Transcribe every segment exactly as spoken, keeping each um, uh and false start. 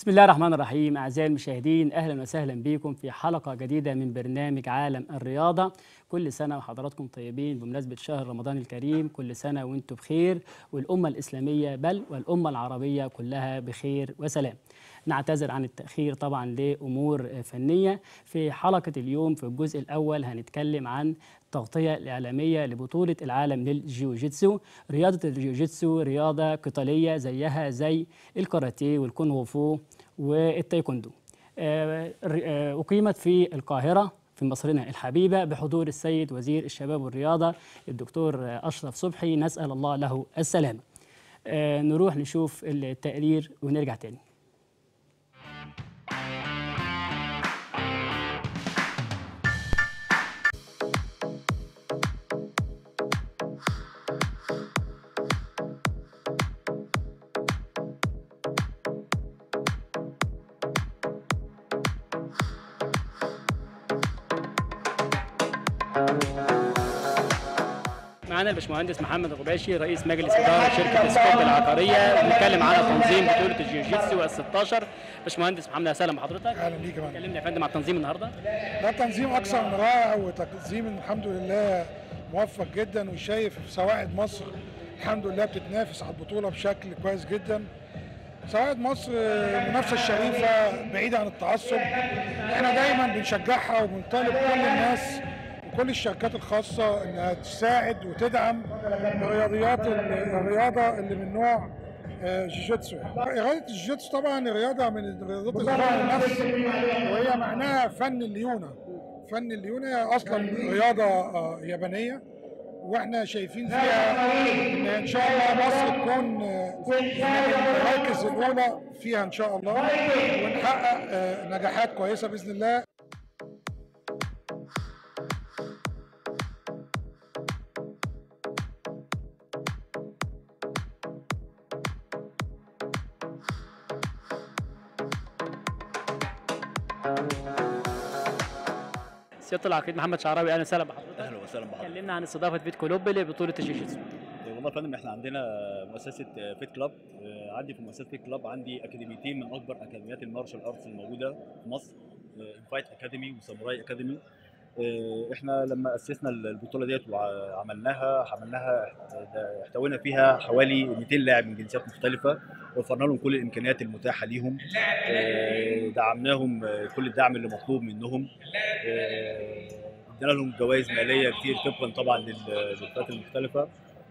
بسم الله الرحمن الرحيم. أعزائي المشاهدين، أهلا وسهلا بكم في حلقة جديدة من برنامج عالم الرياضة. كل سنة وحضراتكم طيبين بمناسبة شهر رمضان الكريم، كل سنة وانتم بخير والأمة الإسلامية بل والأمة العربية كلها بخير وسلام. نعتذر عن التأخير طبعا لأمور فنية. في حلقة اليوم في الجزء الأول هنتكلم عن التغطية الإعلامية لبطولة العالم للجيوجيتسو. رياضة الجيوجيتسو رياضة قتالية زيها زي الكاراتيه والكونغ فو والتايكوندو. أقيمت في القاهرة في مصرنا الحبيبة بحضور السيد وزير الشباب والرياضة الدكتور أشرف صبحي، نسأل الله له السلامة. نروح نشوف التقرير ونرجع تاني. معانا الباشمهندس محمد الغباشي رئيس مجلس اداره شركه اسكوب العقاريه، بنتكلم على تنظيم بطوله الجيوجيتسو ال ستاشر. باشمهندس محمد، اهلا بحضرتك. اهلا بيك يا فندم. كلمنا يا فندم على التنظيم النهارده. ده تنظيم اكثر من رائع، وتنظيم الحمد لله موفق جدا، وشايف سواعد مصر الحمد لله بتتنافس على البطوله بشكل كويس جدا. سواعد مصر منافسه شريفه بعيده عن التعصب، احنا دايما بنشجعها وبنطالب كل الناس كل الشركات الخاصة انها تساعد وتدعم الرياضيات الرياضة اللي من نوع جيجيتسو. رياضة الجيجيتسو طبعا رياضة من الرياضات الدفاع النفس، وهي معناها فن الليونة. فن الليونة اصلا رياضة يابانية، واحنا شايفين فيها ان ان شاء الله مصر تكون المراكز الاولى فيها ان شاء الله، ونحقق نجاحات كويسة باذن الله. سيادة العقيد محمد شعراوي، اهلا وسهلا بحضرتك. اهلا وسهلا بحضرتك. كلمنا عن استضافه فيت كلوب لبطوله الجيجيتسو. والله يا فندم احنا عندنا مؤسسه فيت كلوب، عندي في مؤسسه فيت كلوب عندي اكاديميتين من اكبر اكاديميات المارشال ارتس الموجوده في مصر، فايت اكاديمي وساموراي اكاديمي. احنا لما اسسنا البطوله ديت وعملناها عملناها احتوينا فيها حوالي مئتين لاعب من جنسيات مختلفه، وفرنا لهم كل الامكانيات المتاحه ليهم، دعمناهم كل الدعم اللي مطلوب منهم، ادينا لهم جوائز ماليه كتير طبقا طبعا للفئات المختلفه.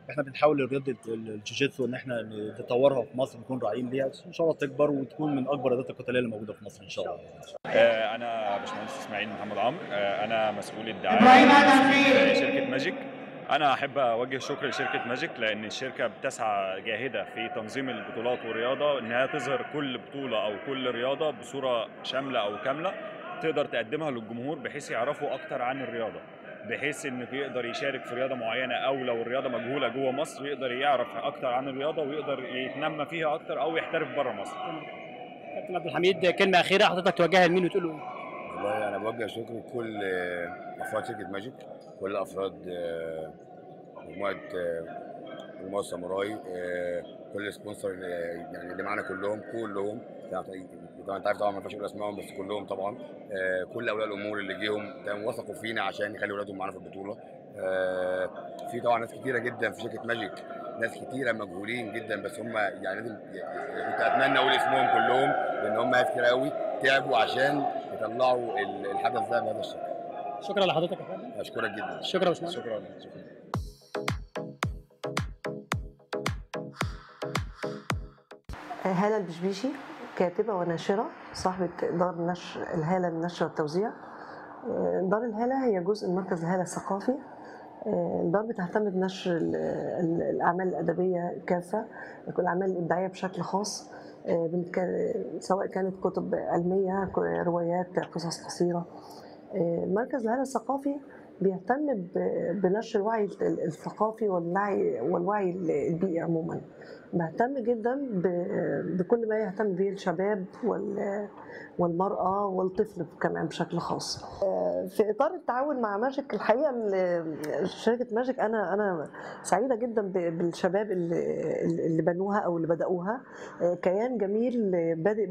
احنا بنحاول رياضه الجيجيتسو ان احنا نتطورها في مصر، نكون راعيين ليها ان شاء الله تكبر وتكون من اكبر الرياضات القتاليه اللي موجوده في مصر ان شاء الله. انا باشمهندس اسماعيل محمد عمرو، انا مسؤول الدعايه في شركه ماجيك. انا احب اوجه شكر لشركه ماجيك، لان الشركه بتسعى جاهده في تنظيم البطولات والرياضه، انها تظهر كل بطوله او كل رياضه بصوره شامله او كامله تقدر تقدمها للجمهور، بحيث يعرفوا اكتر عن الرياضه، بحيث انه يقدر يشارك في رياضه معينه، او لو الرياضه مجهوله جوه مصر يقدر يعرف اكتر عن الرياضه ويقدر يتنمى فيها اكتر او يحترف بره مصر. كابتن عبد الحميد، كلمه اخيره حضرتك توجهها لمين وتقول له؟ والله انا بوجه شكر لكل افراد شركه ماجيك، كل افراد مجموعه مجموعه ساموراي، كل سبونسر يعني اللي معانا كلهم كلهم طبعا انت عارف طبعا ما ينفعش اقول اسمائهم، بس كلهم طبعا آه كل اولياء الامور اللي جيهم كانوا وثقوا فينا عشان يخلي اولادهم معانا في البطوله. آه في طبعا ناس كتيره جدا في شركه ماجيك، ناس كتيره مجهولين جدا، بس هم يعني لازم كنت اتمنى اقول اسمهم كلهم، لان هم ناس كتير قوي تعبوا عشان يطلعوا الحدث ده بهذا الشكل. شكرا لحضرتك يا فندم. اشكرك جدا. شكرا يا باشمهندس. شكرا. هاله البشبيشي، كاتبة وناشرة، صاحبة دار نشر الهالة النشر والتوزيع. دار الهالة هي جزء من مركز الهالة الثقافي. الدار بتهتم بنشر الأعمال الأدبية كافة، الأعمال الإبداعية بشكل خاص، سواء كانت كتب علمية، روايات، قصص قصيرة. مركز الهالة الثقافي بيهتم بنشر الوعي الثقافي والوعي البيئي عموما، بهتم جدا بكل ما يهتم به الشباب والمرأة والطفل كمان بشكل خاص. في إطار التعاون مع ماجيك، الحقيقة شركة ماجيك أنا أنا سعيدة جدا بالشباب اللي بنوها أو اللي بدأوها. كيان جميل بادئ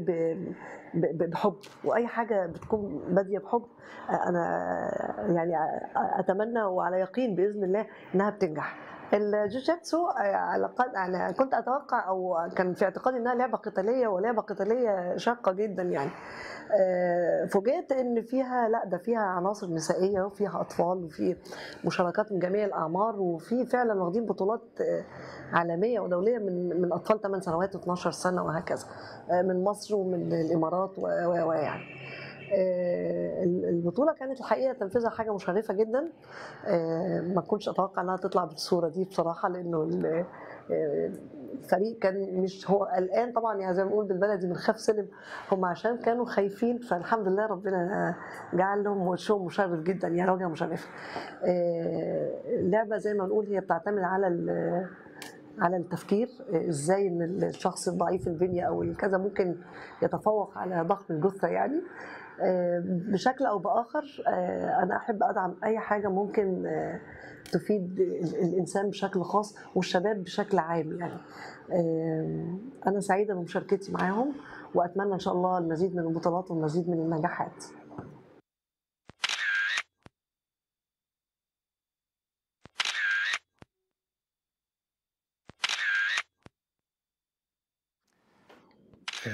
بحب، وأي حاجة بتكون بادية بحب أنا يعني أتمنى وعلى يقين بإذن الله إنها بتنجح. الجيوجيتسو على انا كنت اتوقع او كان في اعتقادي انها لعبه قتاليه ولعبه قتاليه شاقه جدا يعني. فوجئت ان فيها لا ده فيها عناصر نسائيه وفيها اطفال وفي مشاركات من جميع الاعمار، وفي فعلا واخدين بطولات عالميه ودوليه من من اطفال ثمان سنوات واثناشر سنه وهكذا، من مصر ومن الامارات ويعني. البطوله كانت الحقيقه تنفيذها حاجه مشرفه جدا، ما كنتش اتوقع انها تطلع بالصوره دي بصراحه، لانه الفريق كان مش هو قلقان طبعا يعني زي ما بنقول بالبلدي من خاف سلم، هم عشان كانوا خايفين، فالحمد لله ربنا جعل لهم وشهم مشرف جدا يعني وجهه مشرفه. اللعبه زي ما بنقول هي بتعتمد على على التفكير، ازاي ان الشخص الضعيف البنيه او كذا ممكن يتفوق على ضغط الجثه يعني بشكل او باخر. انا احب ادعم اي حاجه ممكن تفيد الانسان بشكل خاص والشباب بشكل عام يعني. انا سعيده بمشاركتي معاهم واتمنى ان شاء الله المزيد من البطولات والمزيد من النجاحات.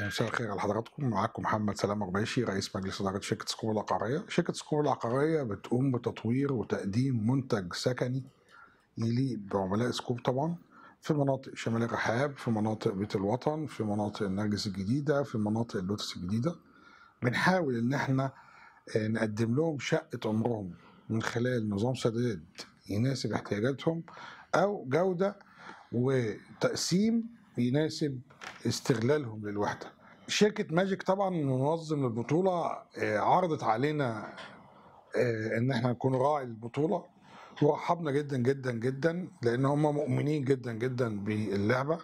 مساء الخير على حضراتكم، معاكم محمد سلام الغباشي رئيس مجلس اداره شركه اسكوب العقاريه. شركه اسكوب العقاريه بتقوم بتطوير وتقديم منتج سكني يليق بعملاء اسكوب طبعا في مناطق شمال الرحاب، في مناطق بيت الوطن، في مناطق النرجس الجديده، في مناطق اللوتس الجديده. بنحاول ان احنا نقدم لهم شقه عمرهم من خلال نظام سداد يناسب احتياجاتهم او جوده وتقسيم يناسب استغلالهم للوحده. شركه ماجيك طبعا منظم البطوله عرضت علينا ان احنا نكون راعي للبطوله، ورحبنا جدا جدا جدا لان هم مؤمنين جدا جدا باللعبه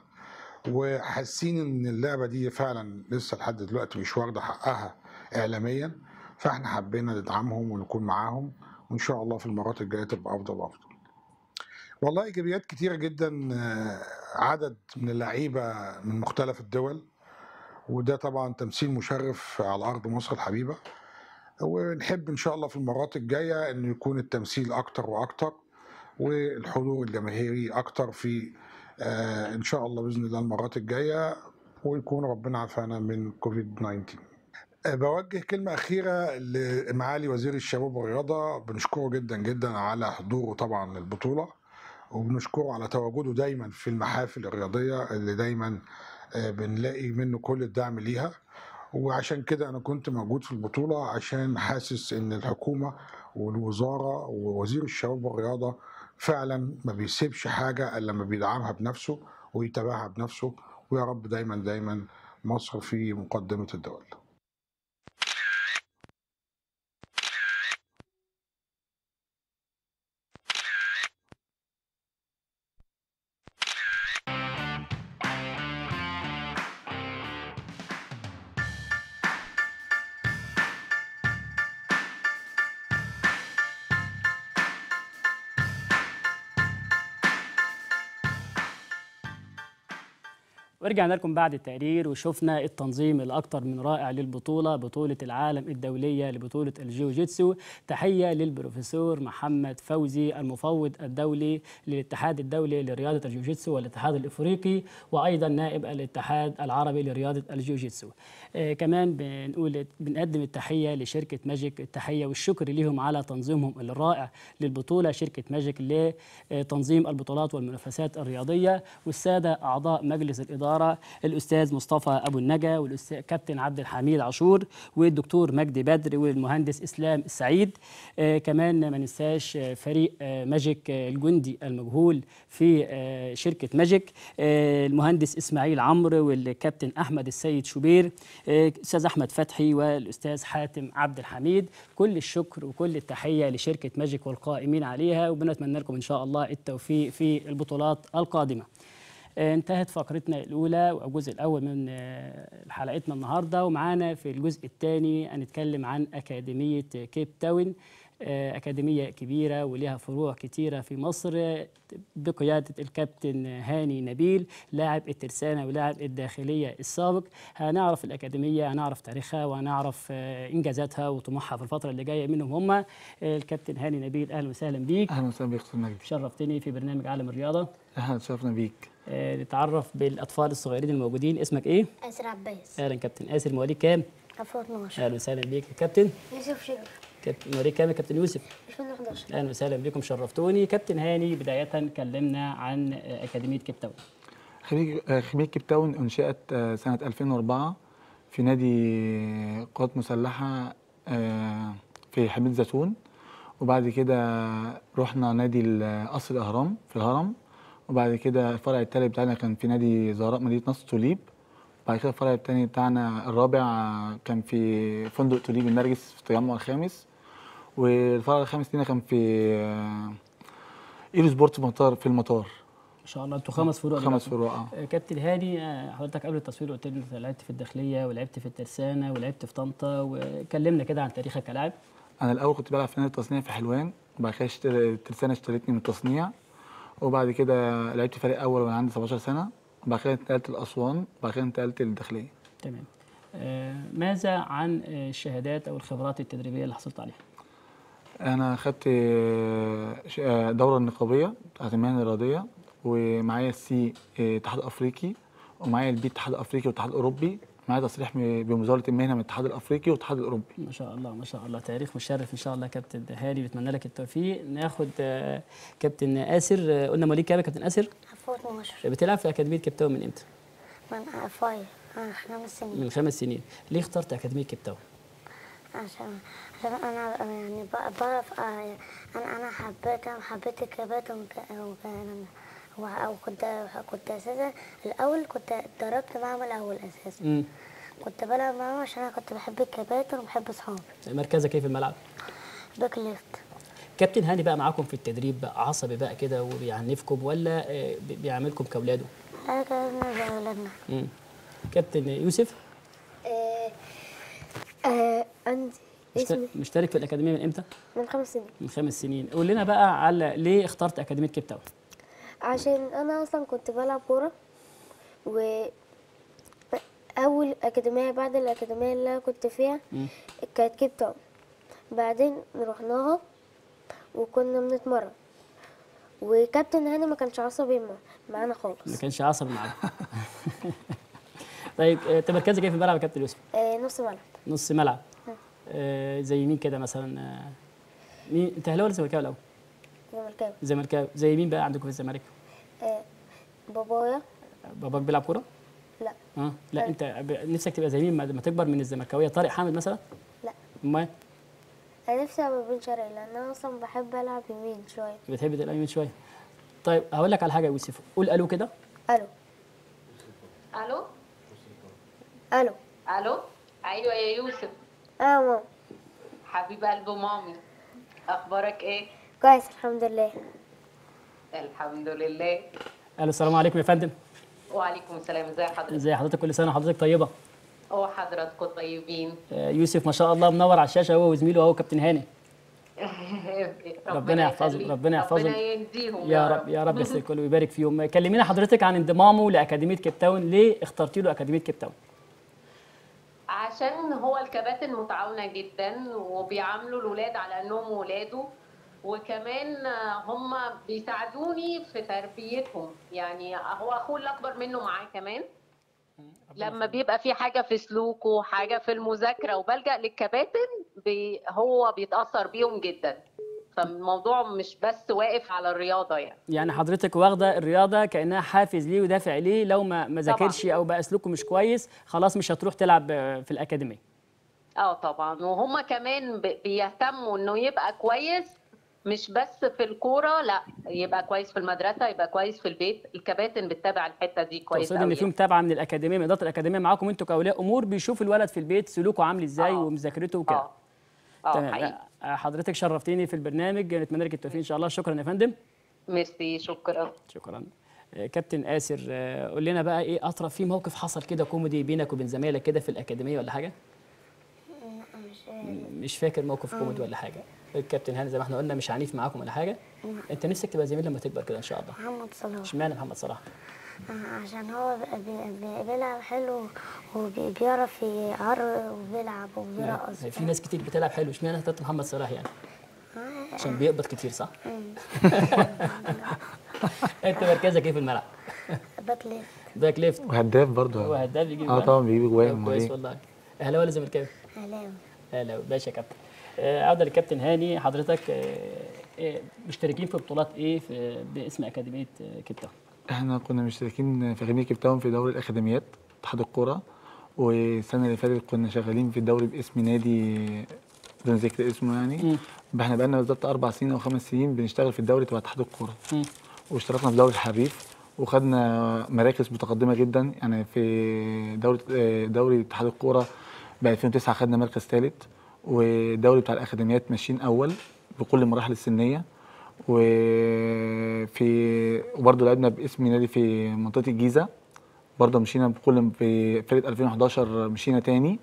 وحاسين ان اللعبه دي فعلا لسه لحد دلوقتي مش واخده حقها اعلاميا، فاحنا حبينا ندعمهم ونكون معاهم، وان شاء الله في المرات الجايه تبقى افضل وافضل. والله ايجابيات كتيره جدا، عدد من اللعيبه من مختلف الدول، وده طبعا تمثيل مشرف على ارض مصر الحبيبه، ونحب ان شاء الله في المرات الجايه ان يكون التمثيل اكتر واكتر والحضور الجماهيري اكتر في ان شاء الله باذن الله المرات الجايه، ويكون ربنا عافانا من كوفيد تسعتاشر. بوجه كلمة أخيرة لمعالي وزير الشباب والرياضة، بنشكره جدا جدا على حضوره طبعا للبطولة، وبنشكره على تواجده دايما في المحافل الرياضية اللي دايما بنلاقي منه كل الدعم ليها، وعشان كده أنا كنت موجود في البطولة عشان حاسس إن الحكومة والوزارة ووزير الشباب والرياضة فعلا ما بيسيبش حاجة إلا لما بيدعمها بنفسه ويتابعها بنفسه، ويا رب دايما دايما مصر في مقدمة الدول. ورجعنا لكم بعد التقرير وشفنا التنظيم الأكثر من رائع للبطولة، بطولة العالم الدولية لبطولة الجيوجيتسو. تحية للبروفيسور محمد فوزي المفوض الدولي للاتحاد الدولي لرياضة الجيوجيتسو والاتحاد الإفريقي، وأيضا نائب الاتحاد العربي لرياضة الجيوجيتسو. آه كمان بنقول بنقدم التحية لشركة ماجيك، التحية والشكر ليهم على تنظيمهم الرائع للبطولة. شركة ماجيك لتنظيم البطولات والمنافسات الرياضية، والسادة أعضاء مجلس الإدارة الأستاذ مصطفى أبو النجا والأستاذ كابتن عبد الحميد عاشور والدكتور مجدي بدر والمهندس إسلام السعيد. آه كمان ما ننساش فريق آه ماجيك آه الجندي المجهول في آه شركة ماجيك، آه المهندس إسماعيل عمرو والكابتن أحمد السيد شوبير، الأستاذ آه أحمد فتحي والأستاذ حاتم عبد الحميد. كل الشكر وكل التحية لشركة ماجيك والقائمين عليها، وبنتمنى لكم إن شاء الله التوفيق في البطولات القادمة. انتهت فقرتنا الاولى والجزء الاول من حلقتنا النهارده، ومعانا في الجزء الثاني هنتكلم عن اكاديميه كيب تاون، اكاديميه كبيره ولها فروع كتيره في مصر بقياده الكابتن هاني نبيل لاعب الترسانه ولاعب الداخليه السابق. هنعرف الاكاديميه، هنعرف تاريخها وهنعرف انجازاتها وطموحها في الفتره اللي جايه. منهم هم الكابتن هاني نبيل، اهلا وسهلا بيك. اهلا وسهلا بيك استاذ مجدي، شرفتني في برنامج عالم الرياضه. اهلا وسهلا بيك. آه، نتعرف بالاطفال الصغيرين الموجودين. اسمك ايه؟ آسر عباس. اهلا كابتن آسر. مواليد كام؟ ألفين واثناشر. اهلا وسهلا بيك. كابتن يوسف شرف. كابتن مواليد كام يا كابتن يوسف؟ ألفين وحداشر. اهلا وسهلا بكم، شرفتوني. كابتن هاني، بدايه كلمنا عن اكاديميه كيب تاون. اكاديميه كيب تاون انشئت سنه ألفين وأربعة في نادي قوات مسلحه في حميد زيتون، وبعد كده رحنا نادي قصر الاهرام في الهرم، وبعد كده الفرع التالي بتاعنا كان في نادي زهراء مدينه نصر توليب، بعد كده الفرع التاني بتاعنا الرابع كان في فندق توليب النرجس في التجمع الخامس، والفرع الخامس لينا كان في ايرو سبورت في المطار في المطار. ما شاء الله، انتوا خمس فروع. خمس فروع. اه كابتن هاني، حضرتك قبل التصوير قلت لي لعبت في الداخليه ولعبت في الترسانه ولعبت في طنطا، وكلمنا كده عن تاريخك كلاعب. انا الاول كنت بلعب في نادي التصنيع في حلوان، وبعد كده الترسانه اشتريتني من التصنيع، وبعد كده لعبت فريق اول وانا عندي سبعتاشر سنه، وبعد كده انتقلت لاسوان، وبعد كده انتقلت للداخليه. تمام. آه، ماذا عن الشهادات او الخبرات التدريبيه اللي حصلت عليها؟ انا خدت دوره النقابيه بتاعت المهن الرياضيه، ومعايا السي اتحاد افريقي، ومعايا البي اتحاد افريقي واتحاد اوروبي، معايا تصريح بمزاوله المهنه من الاتحاد الافريقي والاتحاد الاوروبي. ما شاء الله ما شاء الله، تاريخ مشرف ان شاء الله كابتن هاني، بتمنى لك التوفيق. ناخد كابتن آسر، قلنا مواليد كام يا كابتن آسر؟ ألفين واتناشر. بتلعب في اكاديميه كيب تاون من امتى؟ من فايف من خمس سنين. من خمس سنين، ليه اخترت اكاديميه كيب تاون؟ عشان عشان انا يعني بعرف، انا انا حبيتها وحبيت الكبات وكلام، وكنت كنت اساسا الاول كنت اتدربت معاهم الاول اساسا. امم كنت بلعب معاهم عشان انا كنت بحب الكباتن وبحب اصحابي. مركزك ايه في الملعب؟ باك ليفت. كابتن هاني بقى معاكم في التدريب بقى عصبي بقى كده وبيعنفكم، ولا بيعاملكم كاولاده؟ لا، كاولادنا زي اولادنا. امم كابتن يوسف؟ ااا آه عندي اسمي مشترك في الاكاديميه من امتى؟ من خمس سنين. من خمس سنين، قول لنا بقى على ليه اخترت اكاديميه كيب تاون؟ عشان انا اصلا كنت بلعب كوره، و اول اكاديميه بعد الاكاديميه اللي انا كنت فيها كانت كيب تاون، بعدين رحناها وكنا بنتمرن، وكابتن هاني ما كانش عصبي معانا خالص. ما كانش عصبي معانا. طيب انت مركزك ايه في الملعب يا كابتن يوسف؟ آه، نص ملعب. نص ملعب. آه، زي مين كده مثلا؟ مين انت، اهلاوي ولا زملكاوي الاول؟ زملكاوي. زملكاوي، زي مين بقى عندكم في الزمالك؟ آه، بابايا. باباك بيلعب كوره؟ لا. اه لا، انت نفسك تبقى زي مين لما تكبر من الزملكاويه؟ طارق حامد مثلا؟ لا. امال؟ انا نفسي ابقى بن شرقي، لان انا اصلا بحب العب يمين شويه. بتحب تلعب يمين شويه؟ طيب هقول لك على حاجه يا يوسف، قول الو كده. الو. الو. الو. الو. ايوه يا يوسف. اه ماما. حبيب قلب مامي، اخبارك ايه؟ كويس الحمد لله. الحمد لله. الو، السلام عليكم يا فندم. وعليكم السلام، ازي حضرتك؟ ازي حضرتك، كل سنه وحضرتك طيبه. هو حضراتكم طيبين. يوسف ما شاء الله منور على الشاشه، هو وزميله هو كابتن هاني. ربنا يحفظهم، ربنا يحفظهم، ربنا يهديهم يا رب، يا رب يسلمك كله ويبارك فيهم. كلمينا حضرتك عن انضمامه لاكاديميه كيب تاون، ليه اخترتي له اكاديميه كيب تاون؟ عشان هو الكباتن متعاونه جدا، وبيعاملوا الولاد على انهم ولاده، وكمان هم بيساعدوني في تربيتهم، يعني هو اخوه اللي اكبر منه معاه كمان، لما بيبقى في حاجه في سلوكه، حاجه في المذاكره وبلجأ للكباتن، بي هو بيتاثر بيهم جدا، فالموضوع مش بس واقف على الرياضه يعني. يعني حضرتك واخده الرياضه كانها حافز ليه ودافع ليه، لو ما ما ذاكرش او بقى سلوكه مش كويس خلاص مش هتروح تلعب في الاكاديميه. اه طبعا، وهم كمان بيهتموا انه يبقى كويس مش بس في الكوره، لا يبقى كويس في المدرسه، يبقى كويس في البيت، الكباتن بتتابع الحته دي كويس قوي. تقصد ان في متابعه من الاكاديميه، من اداره الاكاديميه معاكم انتوا كاولياء امور، بيشوف الولد في البيت سلوكه عامل ازاي ومذاكرته وكده. اه تمام، حضرتك شرفتيني في البرنامج، نتمنى لك التوفيق ان شاء الله. شكرا يا فندم. ميرسي، شكرا. شكرا. كابتن آسر، قول لنا بقى ايه اطرف في موقف حصل كده كوميدي بينك وبين زمايلك كده في الأكاديمية ولا حاجة؟ مش فاكر موقف كوميدي ولا حاجة. الكابتن هاني زي ما احنا قلنا مش عنيف معاكم ولا حاجة. انت نفسك تبقى زميل لما تكبر كده ان شاء الله؟ محمد صلاح. اشمعنى محمد صلاح؟ عشان هو بيلعب حلو وبيعرف يعرق وبيلعب وبيرقص. في ناس كتير بتلعب حلو، اشمعنى اخترت محمد صلاح يعني؟ عشان بيقبض كتير صح؟ انت مركزك ايه في الملعب؟ باك ليفت. باك ليفت وهداف برضه. هو هداف بيجيب اه طبعا بيجيب جوان. كويس والله. اهلاوي ولا زملكاوي؟ اهلاوي. اهلاوي. ماشي يا كابتن. عوده للكابتن هاني، حضرتك مشتركين في بطولات ايه في باسم اكاديميه كيب تاون؟ احنا كنا مشتركين في اكاديميه كيب تاون في دوري الاكاديميات اتحاد الكوره، والسنه اللي فاتت كنا شغالين في الدوري باسم نادي بدون ذكر اسمه يعني. احنا بقالنا بالظبط اربع سنين او خمس سنين بنشتغل في الدوري تبع اتحاد الكوره، واشتركنا في دوري الحريف وخدنا مراكز متقدمه جدا يعني. في دوري دوري اتحاد الكوره ب ألفين وتسعة خدنا مركز ثالث، والدوري بتاع الاكاديميات ماشيين اول بكل المراحل السنيه، وفي وبرده لعبنا باسم نادي في منطقه الجيزه برده مشينا بكل. في فرقه ألفين وحداشر مشينا تاني،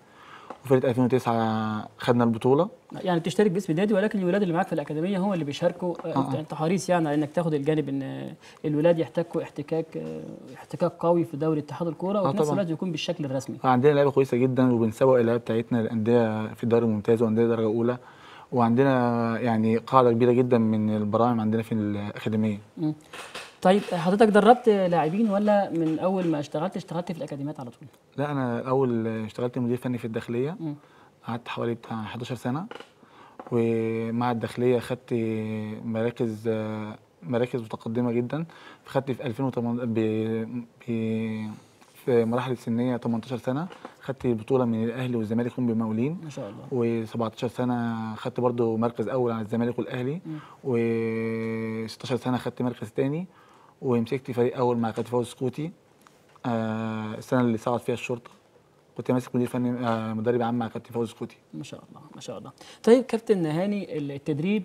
وفرقه ألفين وتسعة خدنا البطوله. يعني بتشترك باسم نادي، ولكن الولاد اللي معاك في الاكاديميه هو اللي بيشاركوا. آه. انت حريص يعني على انك تاخد الجانب ان الولاد يحتكوا احتكاك احتكاك قوي في دوري اتحاد الكوره، وفي نفس الوقت يكون بالشكل الرسمي. عندنا لعيبه كويسه جدا، وبنسوق اللعيبه بتاعتنا للانديه في الدوري الممتاز وانديه درجه اولى، وعندنا يعني قاعده كبيره جدا من البراعم عندنا في الاكاديميه. م. طيب حضرتك دربت لاعبين ولا من اول ما اشتغلت اشتغلت في الاكاديميات على طول؟ لا انا اول اشتغلت مدير فني في الداخليه. م. قعدت حوالي بتاع حداشر سنه، ومع الداخليه خدت مراكز مراكز متقدمه جدا. خدت في ألفين وتمنتاشر ب... ب... في مراحل السنيه تمنتاشر سنه خدت بطوله من الاهلي والزمالك هم بمقاولين ما شاء الله. و17 سنه خدت برضو مركز اول على الزمالك والاهلي، و16 سنه خدت مركز ثاني، ومسكت فريق اول مع كابتن فوز سكوتي. آه السنه اللي صعد فيها الشرطه كنت ماسك مدير فني آه مدرب عام مع كابتن فوز سكوتي. ما شاء الله ما شاء الله. طيب كابتن هاني، التدريب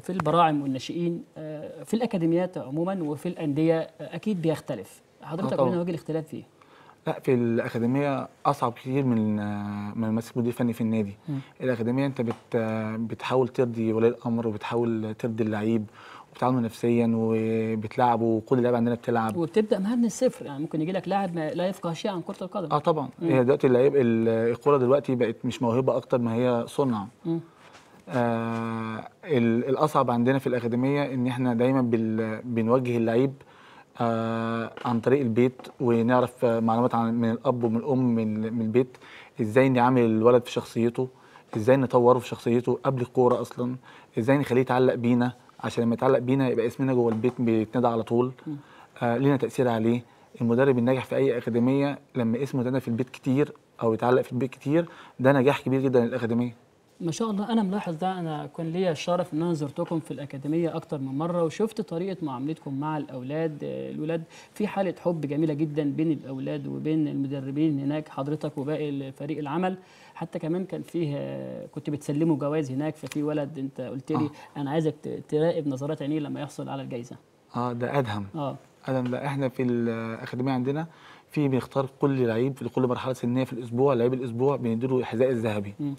في البراعم والناشئين آه في الاكاديميات عموما وفي الانديه اكيد بيختلف، حضرتك قول لنا وجه الاختلاف فيه. لا في الاكاديميه اصعب كتير من من ماسك مدير فني في النادي. م. الاكاديميه انت بت بتحاول ترضي ولي الامر، وبتحاول ترضي اللعيب، بتعامله نفسيا وبتلعبه، وكل لعيب عندنا بتلعب، وبتبدا معاه من الصفر يعني. ممكن يجي لك لاعب لا يفقه شيء عن كره القدم. اه طبعا. هي دلوقتي اللعيب الكره دلوقتي بقت مش موهبه اكتر ما هي صنع. آه الاصعب عندنا في الاكاديميه ان احنا دايما بنوجه اللعيب آه عن طريق البيت، ونعرف معلومات عن من الاب ومن الام من, من البيت، ازاي نعمل الولد في شخصيته، ازاي نطوره في شخصيته قبل الكوره اصلا، ازاي نخليه يتعلق بينا، عشان لما يتعلق بينا يبقى اسمنا جوه البيت بيتنادى على طول. آه لينا تاثير عليه. المدرب الناجح في اي اكاديميه لما اسمه اتنادى في البيت كتير او يتعلق في البيت كتير، ده نجاح كبير جدا للاكاديميه. ما شاء الله. انا ملاحظ ده، انا كان ليا الشرف ان انا زرتكم في الاكاديميه اكتر من مره، وشفت طريقه معاملتكم مع الاولاد. الولاد في حاله حب جميله جدا بين الاولاد وبين المدربين هناك حضرتك وباقي فريق العمل. حتى كمان كان فيه كنت بتسلموا جوائز هناك، ففي ولد انت قلت لي آه. انا عايزك تراقب نظرات عينيه لما يحصل على الجائزه. اه ده ادهم. اه ادهم ده احنا في الاكاديميه عندنا في بنختار كل لعيب في كل مرحله سنيه في الاسبوع، لعيب الاسبوع بنديله الحذاء الذهبي. م.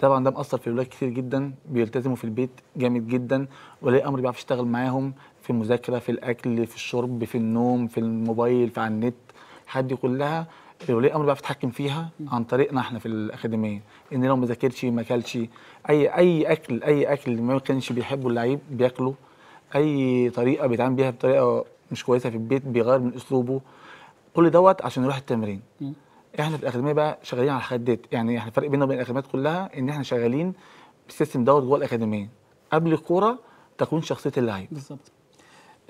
طبعا ده مأثر في الولاد كتير جدا، بيلتزموا في البيت جامد جدا، ولي الامر بيعرف يشتغل معاهم في المذاكره في الاكل في الشرب في النوم في الموبايل في على النت، الحاجات دي كلها ولي الامر بيعرف يتحكم فيها عن طريقنا احنا في الاكاديميه، ان لو ما ذاكرش ما اكلش اي اي اكل اي اكل ما كانش بيحبه اللعيب بياكله، اي طريقه بيتعامل بيها بطريقه مش كويسه في البيت بيغير من اسلوبه، كل دوت عشان يروح التمرين. احنا في الاكاديميه بقى شغالين على الحدات، يعني احنا الفرق بيننا وبين الاكاديميات كلها ان احنا شغالين بالسيستم دوت جوه الاكاديميه قبل الكوره تكون شخصيه اللاعب بالظبط.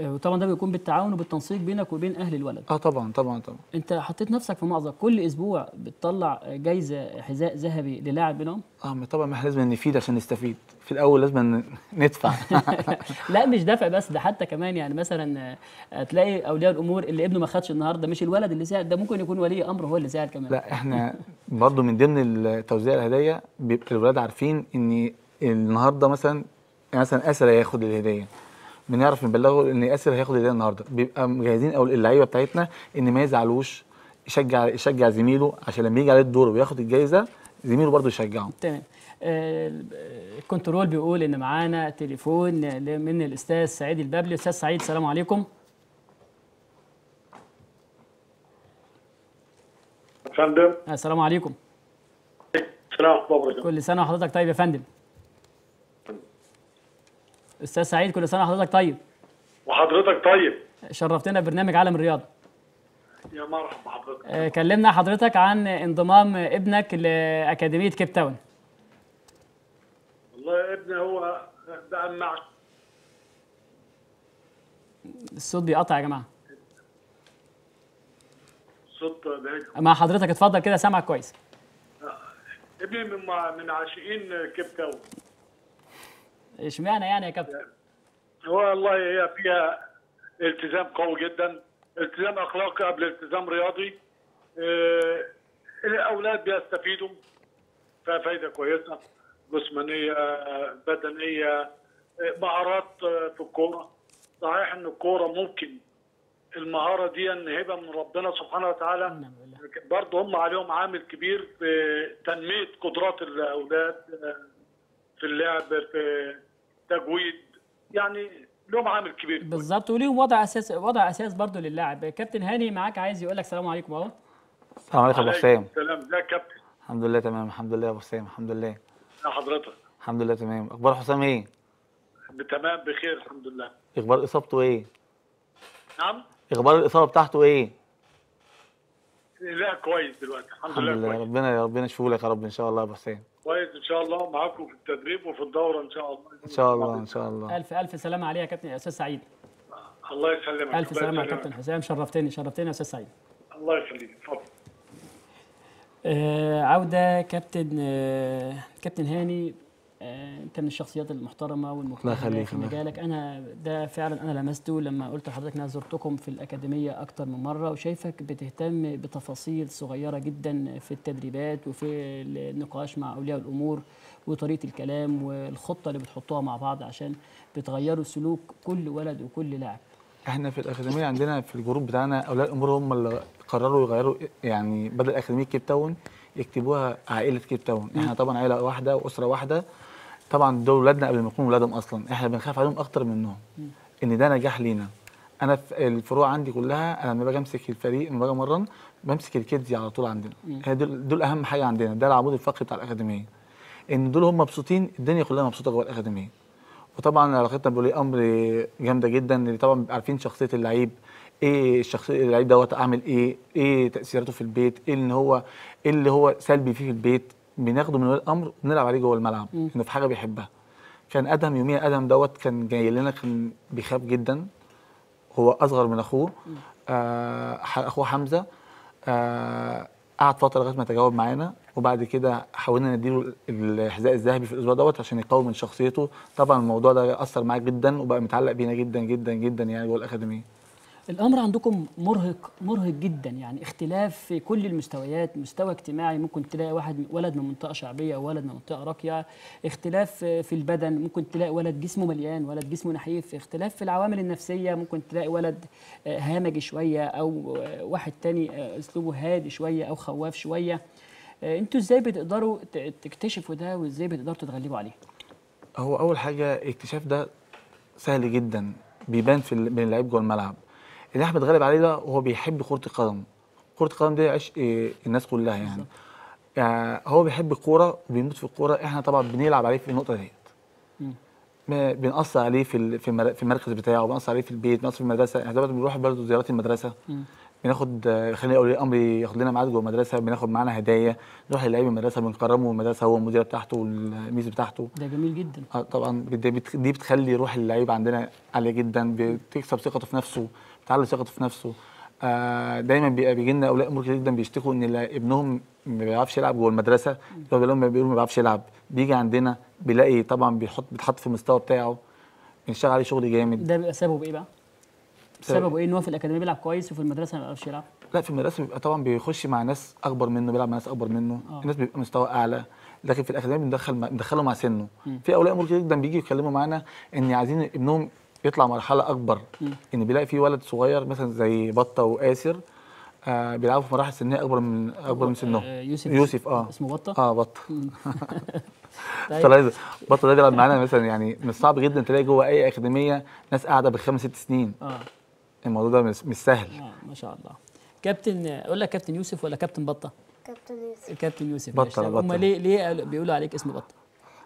وطبعا ده بيكون بالتعاون وبالتنسيق بينك وبين اهل الولد. اه طبعا طبعا طبعا. انت حطيت نفسك في مأزق، كل اسبوع بتطلع جايزه حذاء ذهبي للاعب منهم. اه طبعا ما احنا لازم نفيد عشان نستفيد، في الاول لازم ندفع. لا مش دفع بس، ده حتى كمان يعني مثلا هتلاقي اولياء الامور اللي ابنه ما خدش النهارده مش الولد اللي زعل، ده ممكن يكون ولي امر هو اللي زعل كمان. لا احنا برضو من ضمن توزيع الهدايا بيبقى الولاد عارفين ان النهارده مثلا مثلا اسر هياخد الهديه، بنعرف نبلغه ان ياسر هياخد هديه النهارده، بيبقى مجهزين او اللعيبه بتاعتنا ان ما يزعلوش، يشجع يشجع زميله عشان لما يجي عليه الدور وياخد الجائزه زميله برضه يشجعه. تمام. الكنترول بيقول ان معانا تليفون من الاستاذ سعيد البابلي. استاذ سعيد السلام عليكم. يا فندم السلام عليكم. السلام عليكم. كل سنه وحضرتك طيب يا فندم. استاذ سعيد كل سنه وحضرتك طيب. وحضرتك طيب. شرفتنا برنامج عالم الرياضه. يا مرحبا بحضرتك. كلمنا حضرتك عن انضمام ابنك لاكاديميه كيب تاون. والله ابني هو بقى معك. الصوت بيقطع يا جماعه. الصوت بيقطع. مع حضرتك اتفضل كده سامعك كويس. ابني من من عاشقين كيب تاون. اشمعنى يعني يا كابتن؟ والله هي فيها التزام قوي جدا، التزام اخلاقي قبل التزام رياضي. اه الاولاد بيستفيدوا، فيها فايده كويسه جسمانيه بدنيه، مهارات في الكوره. صحيح ان الكوره ممكن المهاره دي ان هبه من ربنا سبحانه وتعالى، لكن برضه هم عليهم عامل كبير في تنميه قدرات الاولاد في اللعب، في تجويد، يعني لهم عامل كبير بالظبط، وليهم وضع اساس وضع اساس برضه للاعب. كابتن هاني معاك عايز يقول لك سلام عليكم اهو. السلام عليكم يا ابو حسام. السلام ازيك يا كابتن؟ الحمد لله تمام، الحمد لله يا ابو حسام، الحمد لله. يا حضرتك؟ الحمد لله تمام، اخبار حسام ايه؟ تمام بخير الحمد لله. اخبار اصابته ايه؟ نعم؟ اخبار الاصابه بتاعته ايه؟ لا كويس دلوقتي الحمد لله. الحمد لله ربنا يا ربنا يشفيه لك يا رب ان شاء الله يا ابو حسام. كويس ان شاء الله، معاكم في التدريب وفي الدوره ان شاء الله. ان شاء الله ان شاء الله. الف الف سلامه عليك يا كابتن يا استاذ سعيد. الله يسلمك. الف سلامه يا كابتن حسام، شرفتني شرفتني يا استاذ سعيد. الله يخليك اتفضل. آه عوده كابتن آه كابتن هاني، آه انت من الشخصيات المحترمه والمجتهده في مجالك. انا ده فعلا انا لمسته لما قلت لحضرتك ان انا زرتكم في الاكاديميه اكتر من مره، وشايفك بتهتم بتفاصيل صغيره جدا في التدريبات وفي النقاش مع اولياء الامور وطريقه الكلام والخطه اللي بتحطوها مع بعض عشان بتغيروا سلوك كل ولد وكل لاعب. احنا في الاكاديميه عندنا في الجروب بتاعنا اولياء الامور هم اللي قرروا يغيروا، يعني بدل اكاديميه كيب تاون يكتبوها عائله كيب تاون. احنا طبعا عائله واحده واسره واحده، طبعا دول ولادنا قبل ما يكونوا ولادهم اصلا، احنا بنخاف عليهم اكتر منهم. ان ده نجاح لينا. انا الفروع عندي كلها، انا لما باجي امسك الفريق لما باجي امرن بمسك الكيدز على طول عندنا. دول, دول اهم حاجه عندنا، ده العمود الفقري بتاع الاكاديميه. ان دول هم مبسوطين، الدنيا كلها مبسوطه جوه الاكاديميه. وطبعا علاقتنا بولي امر جامده جدا، طبعا بيبقى عارفين شخصيه اللعيب، ايه الشخصيه اللعيب دوت اعمل ايه، ايه تاثيراته في البيت، ايه اللي هو ايه اللي هو سلبي فيه في البيت، بناخده من ولي الامر ونلعب عليه جوه الملعب انه في حاجه بيحبها. كان ادهم يوميا ادهم دوت كان جاي لنا، كان بيخاف جدا، هو اصغر من اخوه آه اخوه حمزه، آه قعد فتره لغايه ما تجاوب معانا، وبعد كده حاولنا نديله الحذاء الذهبي في الاسبوع دوت عشان يقوي من شخصيته. طبعا الموضوع ده اثر معاه جدا وبقى متعلق بينا جدا جدا جدا يعني جوه الاكاديميه. الامر عندكم مرهق مرهق جدا، يعني اختلاف في كل المستويات، مستوى اجتماعي ممكن تلاقي واحد ولد من منطقه شعبيه وولد من منطقه راقيه، اختلاف في البدن ممكن تلاقي ولد جسمه مليان ولد جسمه نحيف، اختلاف في العوامل النفسيه ممكن تلاقي ولد هامج شويه او واحد تاني اسلوبه هادي شويه او خواف شويه. انتوا ازاي بتقدروا تكتشفوا ده وازاي بتقدروا تتغلبوا عليه؟ هو اول حاجه الاكتشاف ده سهل جدا، بيبان في من اللعيب جوه الملعب. اللي احنا بنتغلب عليه ده هو بيحب كرة القدم. كرة القدم دي عشق الناس كلها يعني. يعني هو بيحب الكورة وبيموت في الكورة، احنا طبعا بنلعب عليه في النقطة ديت. بنقص عليه في في المركز بتاعه، بنقص عليه في البيت، بنقص في المدرسة، احنا طبعا بنروح برضه زيارات المدرسة. م. بناخد خلينا اولي الامر ياخد لنا ميعاد جوه المدرسه، بناخد معانا هدايا، نروح للعيب المدرسه بنكرمه، المدرسه هو المدير بتاعته والميز بتاعته. ده جميل جدا. اه طبعا دي بتخلي روح اللعيب عندنا عاليه جدا، بتكسب ثقته في نفسه، بتعلي ثقته في نفسه. آه دايما بيبقى بيجي لنا اولياء امور كتير جدا بيشتكوا ان ابنهم ما بيعرفش يلعب جوه المدرسه، بيقولوا ما بيعرفش يلعب، بيجي عندنا بيلاقي طبعا بيحط بيتحط في المستوى بتاعه، بنشتغل عليه شغل جامد. ده بيبقى سببه ايه بقى؟ سببه ايه ان هو في الاكاديميه بيلعب كويس وفي المدرسه ما بيعرفش يلعب؟ لا في المدرسه بيبقى طبعا بيخش مع ناس اكبر منه، بيلعب مع ناس اكبر منه، أوه. الناس بيبقى مستوى اعلى، لكن في الاكاديميه بندخل بندخله مع سنه. م. في اولياء امور كتير جدا بيجوا يتكلموا معانا ان عايزين ابنهم بيطلع مرحله اكبر م. ان بيلاقي في ولد صغير مثلا زي بطه واسر آه بيلعبوا في مراحل سنيه اكبر من اكبر من سنهم. يوسف يوسف اه اسمه بطه اه بطه طيب بطه ده بيلعب معانا مثلا. يعني من الصعب جدا تلاقي جوه اي اكاديميه ناس قاعده بخمس ست سنين. اه الموضوع ده مش سهل. آه ما شاء الله. كابتن اقول لك كابتن يوسف ولا كابتن بطه؟ كابتن يوسف. كابتن يوسف بطه. هم ليه ليه بيقولوا عليك اسم بطه؟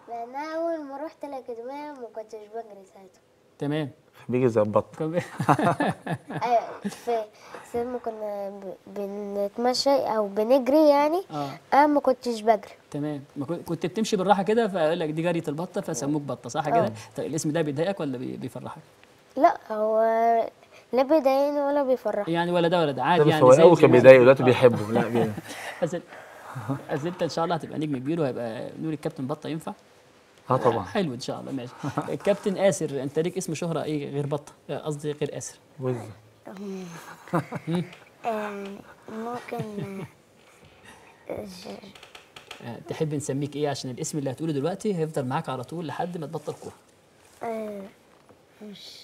لان اول ما رحت الاكاديميه ما كنتش بجري ساعتها. تمام. بيجي زي البط. في سنة كنا بنتمشى او بنجري يعني اه انا ما كنتش بجري. تمام. كنت بتمشي بالراحه كده فيقول لك دي جريه البطه فسموك بطه صح كده؟ طب الاسم ده بيضايقك ولا بيفرحك؟ لا هو لا بيضايقني ولا بيفرحني. يعني ولا ده ولا ده عادي يعني. هو الاول كان بيضايقه دلوقتي بيحبه. لا بيضايقه. بس انت ان شاء الله هتبقى نجم كبير وهيبقى نور الكابتن بطه ينفع؟ اه طبعا. حلو ان شاء الله ماشي. الكابتن اسر انت ليك اسم شهره ايه غير بطه؟ قصدي غير اسر. وزن. ممكن تحب نسميك ايه عشان الاسم اللي هتقوله دلوقتي هيفضل معاك على طول لحد ما تبطل كوره؟ مش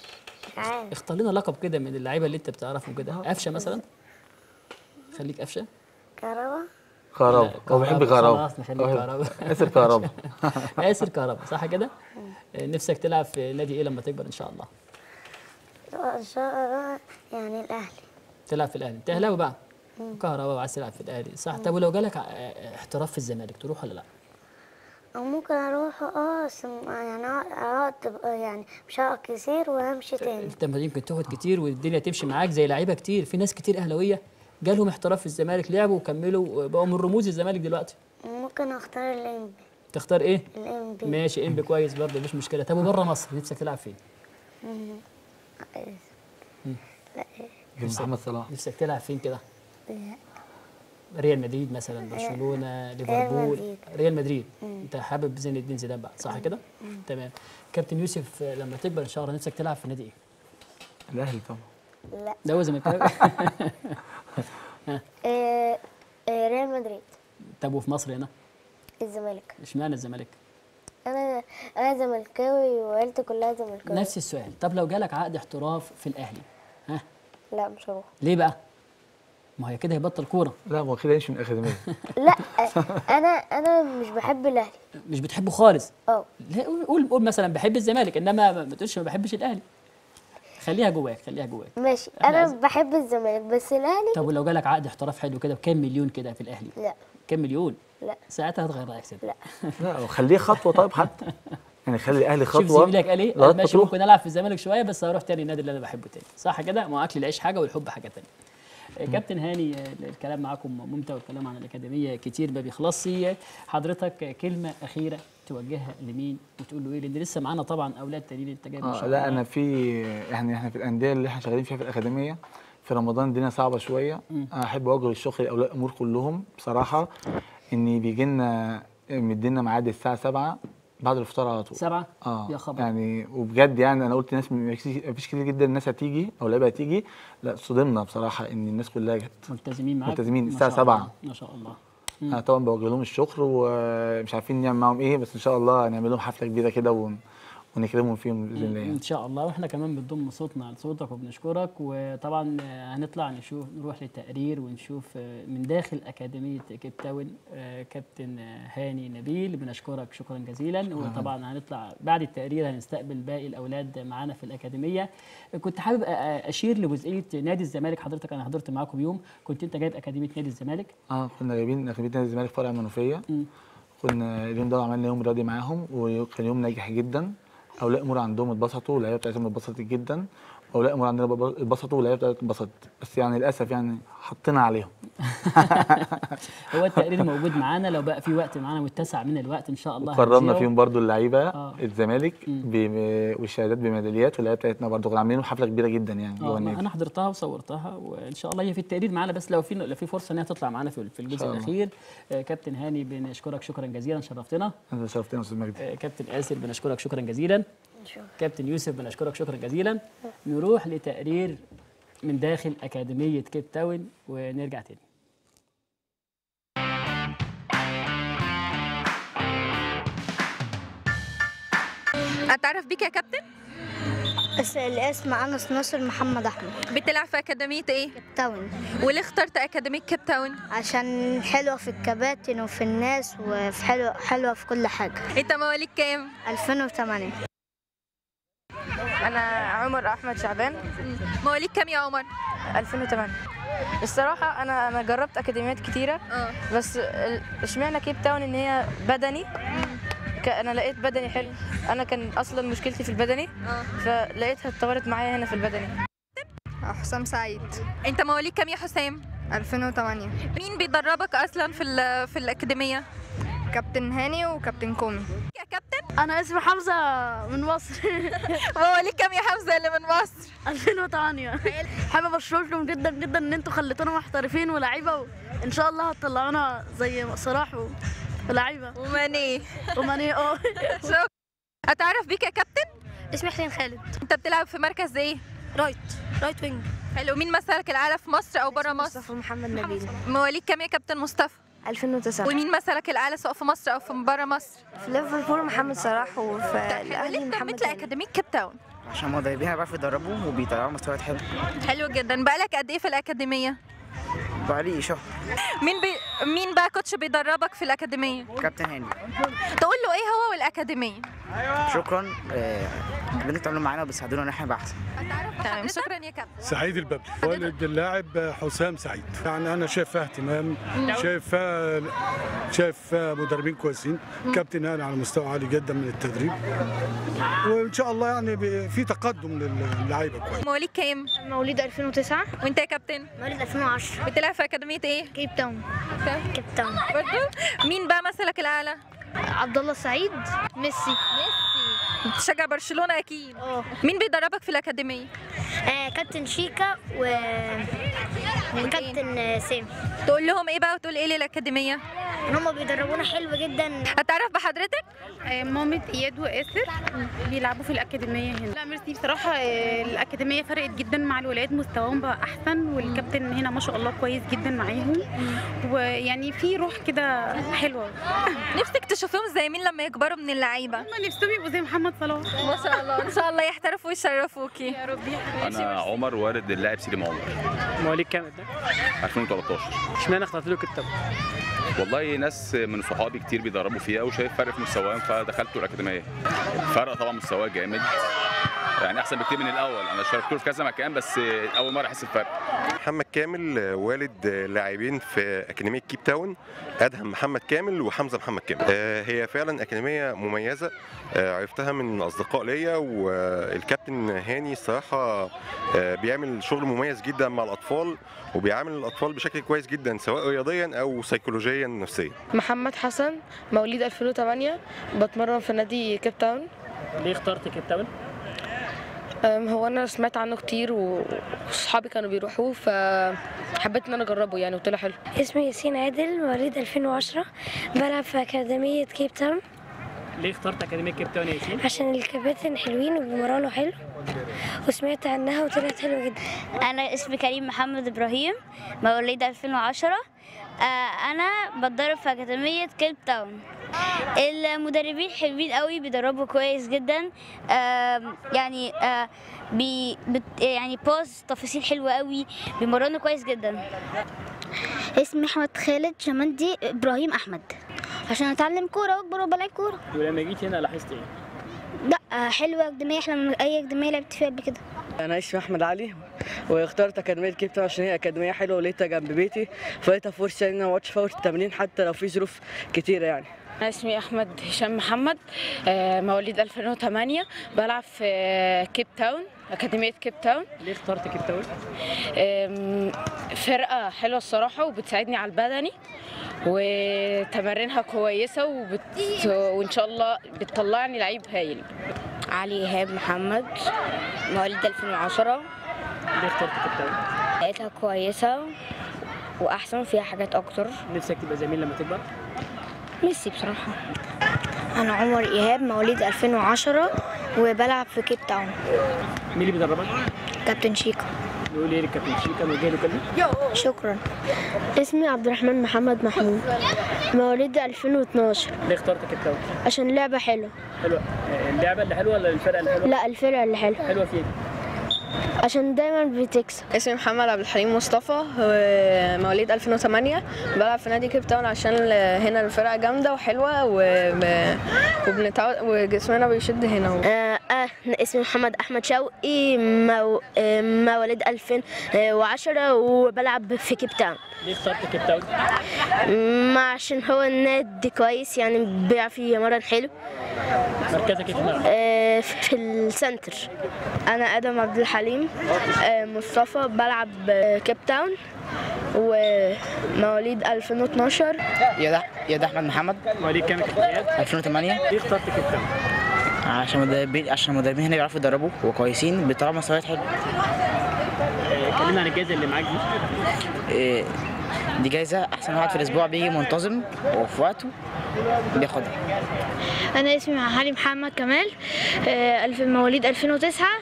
عارف. اختار لنا لقب كده من اللعيبه اللي انت بتعرفهم كده. قفشه مثلا؟ خليك قفشه. كهرباء. كهرباء. هو بيحب كهرباء. خلاص نخليك كهرباء. ياسر كهرباء. ياسر كهرباء صح كده؟ نفسك تلعب في نادي ايه لما تكبر ان شاء الله؟ ان شاء الله يعني الاهلي. تلعب في الاهلي، انت اهلاوي بقى. كهرباء وعايز تلعب في الاهلي صح. طب ولو جالك احتراف في الزمالك تروح ولا لا؟ او ممكن اروح اه بس يعني اقعد يعني مش هقعد كتير وامشي تاني. انت يمكن تقعد كتير والدنيا تمشي معاك زي لعيبه كتير، في ناس كتير اهلاويه جالهم احتراف في الزمالك لعبوا وكملوا بقوا من رموز الزمالك دلوقتي. ممكن اختار الانبي. تختار ايه؟ الانبي. ماشي انبي كويس برضه مفيش مشكله. طب وبره مصر نفسك تلعب فين؟ لا محمد صلاح. نفسك تلعب فين كده؟ ريال مدريد مثلا، برشلونه، ليفربول، ريال مدريد. انت حابب زين الدين زيدان بقى صح كده؟ تمام. كابتن يوسف لما تكبر ان شاء الله نفسك تلعب في نادي ايه؟ الاهلي طبعا. لا ده هو زملكاوي. ااا ريال مدريد. طب وفي مصر هنا؟ الزمالك. اشمعنى الزمالك؟ انا انا زملكاوي وعيلتي كلها زملكاوي. نفس السؤال. طب لو جالك عقد احتراف في الاهلي ها؟ لا مش هروح. ليه بقى؟ ما هي كده هيبطل كوره. لا ما هو كده يمشي من الاكاديميه. لا انا انا مش بحب الاهلي. مش بتحبه خالص؟ اه. قول قول مثلا بحب الزمالك انما ما تقولش ما بحبش الاهلي. خليها جواك خليها جواك. ماشي انا بحب الزمالك بس الاهلي. طب ولو جالك عقد احتراف حلو كده بكام مليون كده في الاهلي؟ لا. كام مليون؟ لا. ساعتها هتغير رايك ساعتها. لا لا خليه خطوه. طيب حتى يعني خلي الاهلي خطوه. شوف زميلك قال ايه؟ ماشي ممكن العب في الزمالك شويه بس هروح تاني النادي اللي انا بحبه تاني صح كده؟ ما هو اكل العيش حاجه والحب حاجه تانيه. كابتن هاني الكلام معاكم ممتع والكلام عن الاكاديميه كتير ما بيخلصش. حضرتك كلمه اخيره توجهها لمين وتقول له ايه؟ لان لسه معانا طبعا اولاد تانيين انت جايب ان شاء الله. لا انا في يعني احنا في الانديه اللي احنا شغالين فيها في الاكاديميه في رمضان الدنيا صعبه شويه. احب اوجه الشكر لاولياء الامور كلهم بصراحه ان بيجي لنا مدينا ميعاد الساعه سبعة بعد الفطار على طول. سبعة؟ اه يا خبر. يعني وبجد يعني انا قلت ناس مفيش كتير جدا الناس هتيجي او لعيبه هتيجي. لا صدمنا بصراحه ان الناس كلها جت ملتزمين معاك ملتزمين الساعه سبعة ما شاء الله. انا طبعا بوجه لهم الشكر ومش عارفين نعمل معاهم ايه بس ان شاء الله هنعمل لهم حفله كبيره كده ونكرمهم فيهم باذن الله. ان شاء الله. واحنا كمان بنضم صوتنا على صوتك وبنشكرك. وطبعا هنطلع نشوف نروح للتقرير ونشوف من داخل اكاديميه كيب تاون كابتن هاني نبيل. بنشكرك شكرا جزيلا. وطبعا هنطلع بعد التقرير هنستقبل باقي الاولاد معانا في الاكاديميه. كنت حابب اشير لجزئيه نادي الزمالك. حضرتك انا حضرت معاكم يوم كنت انت جايب اكاديميه نادي الزمالك. اه كنا جايبين اكاديميه نادي الزمالك فرع المنوفيه. كنا اليوم ده عملنا يوم رياضي معاهم وكان يوم ناجح جدا. أولياء الأمور عندهم اتبسطوا واللعيبة بتاعتهم اتبسطت جدا. أولياء الأمور عندنا اتبسطوا واللعيبة بتاعتهم اتبسطت بس يعني للأسف يعني حطينا عليهم. هو التقرير موجود معانا لو بقى في وقت معانا متسع من الوقت إن شاء الله. وقررنا فيهم برضو اللعيبة آه. الزمالك والشهادات بميداليات واللعيبة بتاعتنا برضو عاملين حفلة كبيرة جدا يعني. آه أنا حضرتها وصورتها وإن شاء الله هي في التقرير معانا بس لو في لو في فرصة إن هي تطلع معانا في الجزء الأخير. آه كابتن هاني بنشكرك شكرا جزيلا شرفتنا. أنت شرفتنا يا أستاذ مجدي. آه كابتن آسر بنشكرك شكرا جزيلا. كابتن يوسف بنشكرك شكرا جزيلا. نروح لتقرير من داخل أكاديمية كيب تاون ونرجع تاني. أتعرف بيك يا كابتن؟ الاسم انس ناصر محمد احمد. بتلعب في اكاديميه ايه؟ كيب تاون. وليه اخترت اكاديميه كيب تاون؟ عشان حلوه في الكباتن وفي الناس وفي حلوه حلوه في كل حاجه. انت مواليد كام؟ ألفين وثمانية. انا عمر احمد شعبان. مواليد كام يا عمر؟ ألفين وثمانية. الصراحه انا انا جربت اكاديميات كتيره أوه. بس اشمعنى كيب تاون؟ ان هي بدني، انا لقيت بدني حلو. انا كان اصلا مشكلتي في البدني أوه. فلقيتها اتطورت معايا هنا في البدني. حسام سعيد. انت مواليد كام يا حسام؟ ألفين وثمانية. مين بيدربك اصلا في في الاكاديميه؟ كابتن هاني وكابتن كومي. يا كابتن انا اسمي حمزه من مصر. مواليد كام يا حمزه اللي من مصر؟ ألفين وثمانية. حابب اشكركم جدا جدا ان انتوا خليتونا محترفين ولاعيبه، وان شاء الله هتطلعونا زي صلاح ولاعيبه وماني وماني اه. شكرا. اتعرف بيك يا كابتن؟ اسمي حسين خالد. انت بتلعب في مركز ايه؟ رايت رايت وينج. حلو. مين مثلك الأعلى في مصر او بره مصر؟ مصطفى محمد نبيل. مواليد كام يا كابتن مصطفى؟ ألفين وتسعة. ومين مثلك الأعلى سواء في مصر أو في بره مصر؟ في ليفربول محمد صلاح، وفي الأهلي محمد. ليه أكاديمية كيب تاون؟ عشان مدربينها بيعرفوا يدربوا وبيطلعوا مستويات حلوة. حلو جدا. بقالك قد إيه في الأكاديمية؟ بقالي شهر. مين بي... مين بقى كوتش بيدربك في الأكاديمية؟ كابتن هاني. تقول له إيه هو والأكاديمية؟ شكرا اللي انتوا بتعملوه معانا وبتساعدونا ان احنا نبقى احسن. تمام. شكرا يا كابتن. سعيد البابلي. والد اللاعب حسام سعيد. يعني انا شايف فيها اهتمام، شايف فيها شايف فيها مدربين كويسين، كابتن هاني على مستوى عالي جدا من التدريب، وان شاء الله يعني في تقدم للعيبه كويس. مواليد كام؟ مواليد ألفين وتسعة. وانت يا كابتن؟ مواليد ألفين وعشرة. بتلعب في اكاديميه ايه؟ كيب تاون. كيب تاون برضه. مين بقى مثلك الاعلى؟ عبد الله سعيد. ميسي. ميسي. بتشجع برشلونه اكيد. اه. مين بيدربك في الاكاديميه؟ آه كابتن شيكا و كابتن سامي. تقول لهم ايه بقى وتقول ايه للاكاديميه؟ ان هم بيدربونا حلو جدا. هتعرف بحضرتك؟ آه مامة اياد واسر بيلعبوا في الاكاديميه هنا. لا ميرسي بصراحه الاكاديميه فرقت جدا مع الولاد، مستواهم بقى احسن، والكابتن هنا ما شاء الله كويس جدا معاهم، ويعني في روح كده حلوه. نفسك تشوفهم زي مين لما يكبروا من اللعيبه؟ هم نفسهم يبقوا زي محمد صلاح ما شاء الله. ان شاء الله يحترفوا ويشرفوكي يا رب. انا عمر والد اللاعب سليم عمر. مواليد كام ده؟ ألفين وثلاثة عشر. اشمعنى اخترت له كيب تاون؟ والله ناس من صحابي كتير بيدربوا فيها وشايف فرق في مستواهم فدخلت الاكاديميه. فرق طبعا مستواه جامد، يعني احسن بكتير من الاول. انا شاركته في كذا مكان بس اول مره احس بفرق. محمد كامل والد لاعبين في اكاديميه كيب تاون، ادهم محمد كامل وحمزه محمد كامل. هي فعلا اكاديميه مميزه، عرفتها من اصدقاء ليا، والكابتن هاني الصراحه بيعمل شغل مميز جدا مع الاطفال، وبيعامل الاطفال بشكل كويس جدا سواء رياضيا او سيكولوجيا نفسيا. محمد حسن مواليد ألفين وثمانية، بتمرن في نادي كيب تاون. ليه اخترت كيب تاون؟ هو انا سمعت عنه كتير واصحابي كانوا بيروحوه، فحبيت ان انا اجربه يعني وطلع حلو. اسمي ياسين عادل، مواليد ألفين وعشرة، بلعب في اكاديميه كيب تاون. ليه اخترت اكاديميه كيب تاون يا ياسين؟ عشان الكباتن حلوين وبيمرنوا حلو، وسمعت عنها وطلعت حلوه جدا. انا اسمي كريم محمد ابراهيم، مواليد ألفين وعشرة، انا بتدرب في اكاديميه كيب تاون. المدربين حلوين قوي، بيدربوا كويس جدا، يعني بي يعني باس تفاصيل حلوه قوي، بيمرنوا كويس جدا. اسمي احمد خالد شمندي ابراهيم احمد، عشان اتعلم كوره واكبر وبلعب كوره. ولما جيت هنا لاحظت ايه؟ لا حلوه اكاديميه احلى من اي اكاديميه لعبت فيها قبل كده. انا اسمي احمد علي، واخترت اكاديميه كيب تاون عشان هي اكاديميه حلوه ولقيتها جنب بيتي، فلقيتها فرصه ان انا ما اقعدش فوت التمرين حتى لو في ظروف كتيره يعني. أنا اسمي أحمد هشام محمد، مواليد ألفين وثمانية، بلعب في كيب تاون، أكاديمية كيب تاون. ليه اخترت كيب تاون؟ فرقة حلوة الصراحة، وبتساعدني على البدني، وتمارينها كويسة، وبت... وإن شاء الله بتطلعني لعيب هايل. علي إيهاب محمد، مواليد ألفين وعشرة. ليه اخترت كيب تاون؟ لقيتها كويسة وأحسن فيها حاجات أكتر. نفسك تبقى زي مين لما تكبر؟ ميسي بصراحة. أنا عمر إيهاب، مواليد ألفين وعشرة، وبلعب في كيب تاون. مين اللي بيدربك؟ كابتن شيكا. بيقول ايه للكابتن شيكا وجاي له كلمه؟ شكرا. اسمي عبد الرحمن محمد محمود، مواليد ألفين واثناشر. ليه اخترت كيب تاون؟ عشان لعبه حلوه. حلوه اللعبه اللي حلوه ولا الفرقه اللي حلوه؟ لا الفرقه اللي حلوه. حلوه في ايه؟ عشان دايما بتكسب. اسمي محمد عبد الحليم مصطفى، مواليد ألفين وثمانية، بلعب في نادي كيب تاون عشان هنا الفرقه جامده وحلوه وب... وبنتعود وجسمنا بيشد هنا و... آه آه اسمي محمد احمد شوقي، مو... آه مواليد ألفين وعشرة وبلعب في كيب تاون. ليه اخترت كيب تاون؟ ما عشان هو النادي كويس يعني، بيع فيه مرن حلو. مركزك هنا؟ آه في السنتر. انا ادم عبد الحليم مصطفى، بلعب كيب تاون ومواليد ألفين واثناشر. يا ده احمد محمد، مواليد كام الكليات؟ ألفين وثمانية. ليه اخترت كيب تاون؟ عشان المدربين، عشان المدربين هنا بيعرفوا يدربوا وكويسين، بيطلعوا مستويات حلوه. كلمنا عن الجائزه اللي معاك دي. دي جائزه احسن واحد في الاسبوع بيجي منتظم وفي وقته بياخدها. انا اسمي علي محمد كمال، مواليد ألفين وتسعة،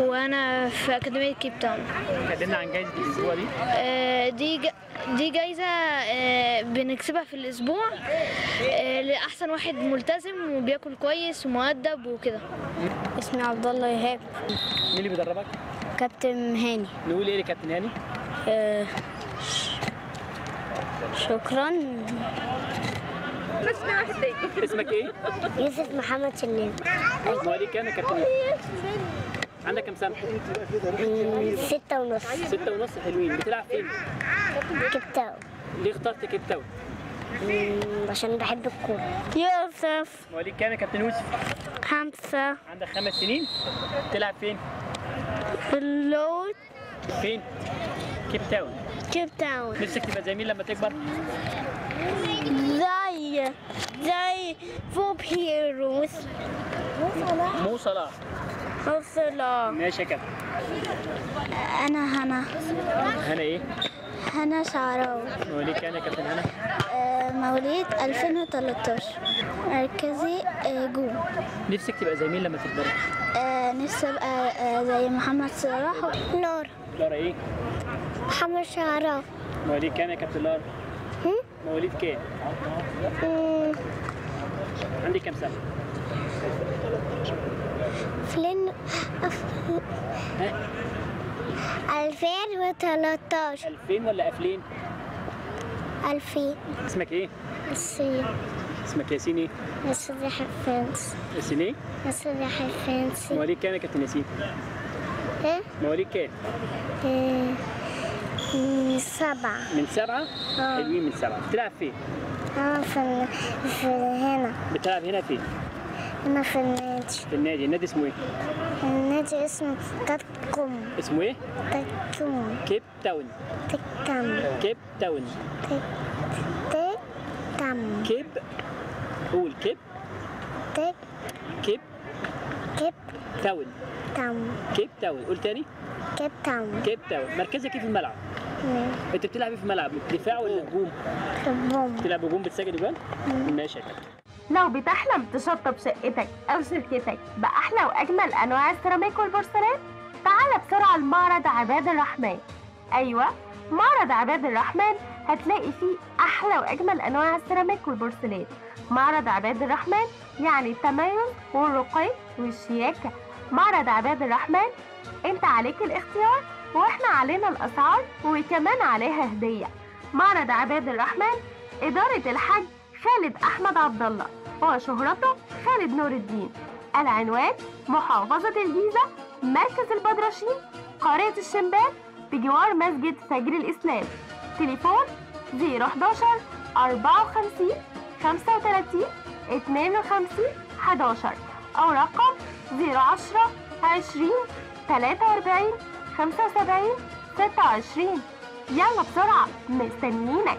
وانا في اكاديميه كيب تاون. اتكلمنا عن جائزه الاسبوع دي. آه دي ج... دي جائزه آه بنكسبها في الاسبوع آه لاحسن واحد ملتزم وبياكل كويس ومؤدب وكده. اسمي عبد الله ايهاب. مين اللي بيدربك؟ كابتن هاني. نقول ايه لكابتن هاني؟ آه شكرا. اسمك ايه؟ يوسف محمد شلال. مواليد كام يا كابتن؟ عندك كام سنة؟ ستة ونص. ستة ونص. حلوين. بتلعب فين؟ كيب تاون. ليه اخترت كيب تاون؟ عشان بحب الكورة. يوسف. مواليد كام يا كابتن يوسف؟ خمسة. عندك خمس سنين؟ بتلعب فين؟ في اللوت. فين؟ كيب تاون. كيب تاون. نفسك تبقى زي مين لما تكبر؟ زي زي فوب هيروز. مو صلاح. السلام. ماشي يا كابتن. أنا هنا. هنا إيه؟ هنا شعراوي. مواليد كام يا كابتن هنا؟ آه مواليد ألفين وثلاثة عشر. مركزي آه جول. نفسك تبقى زي مين لما تتدرب؟ آه نفسي أبقى آه زي محمد صلاح. نور. نور إيه؟ محمد شعراوي. مواليد كام يا كابتن لارا؟ مواليد كام؟ عندي كام سنة؟ فلن ألفين وثلاثة عشر. ألفين ولا قافلين؟ ألفين. اسمك ايه؟ ياسين. اسمك ياسين ايه؟ ياسين حفنس. ياسين ايه؟ ياسين حفنس. مواليد كام يا كابتن ياسين؟ ايه؟ مواليد كام؟ ايه من سبعة. من سبعة؟ اه حلوين. من سبعة. بتلعب فين؟ اه في في هنا. بتلعب هنا فين؟ أنا في النادي. في النادي، النادي اسمه إيه؟ النادي اسمه كيب تاون. اسمه إيه؟ كيب تاون. كيب تاون. كيب تاون. كيب تاون. كيب تاون. كيب قول كيب. كيب. كيب. كيب تاون. تاون. كيب تاون. قول تاني. كيب تاون. كيب تاون. مركزك إيه في الملعب؟ أنت بتلعب إيه في الملعب؟ دفاع ولا هجوم؟ هجوم. بتلعب هجوم، بتسجل أجوان؟ ماشي يا كابتن. لو بتحلم تشطب شقتك أو شركتك بأحلى وأجمل أنواع السيراميك والبورسلان، تعال بسرعة لمعرض عباد الرحمن. أيوة، معرض عباد الرحمن هتلاقي فيه أحلى وأجمل أنواع السيراميك والبورسلان. معرض عباد الرحمن يعني التميز والرقي والشياكة. معرض عباد الرحمن أنت عليك الاختيار وإحنا علينا الأسعار وكمان عليها هدية. معرض عباد الرحمن إدارة الحاج خالد أحمد عبد الله وشهرته خالد نور الدين. العنوان محافظة الجيزة، مركز البدرشين، قرية الشمبان، بجوار مسجد فجر الإسلام. تليفون صفر واحد واحد أربعة وخمسين خمسة وثلاثين اثنين وخمسين أحد عشر أو رقم صفر عشرة عشرين ثلاثة وأربعين خمسة وسبعين ستة وعشرين. يلا بسرعة مستنيينك.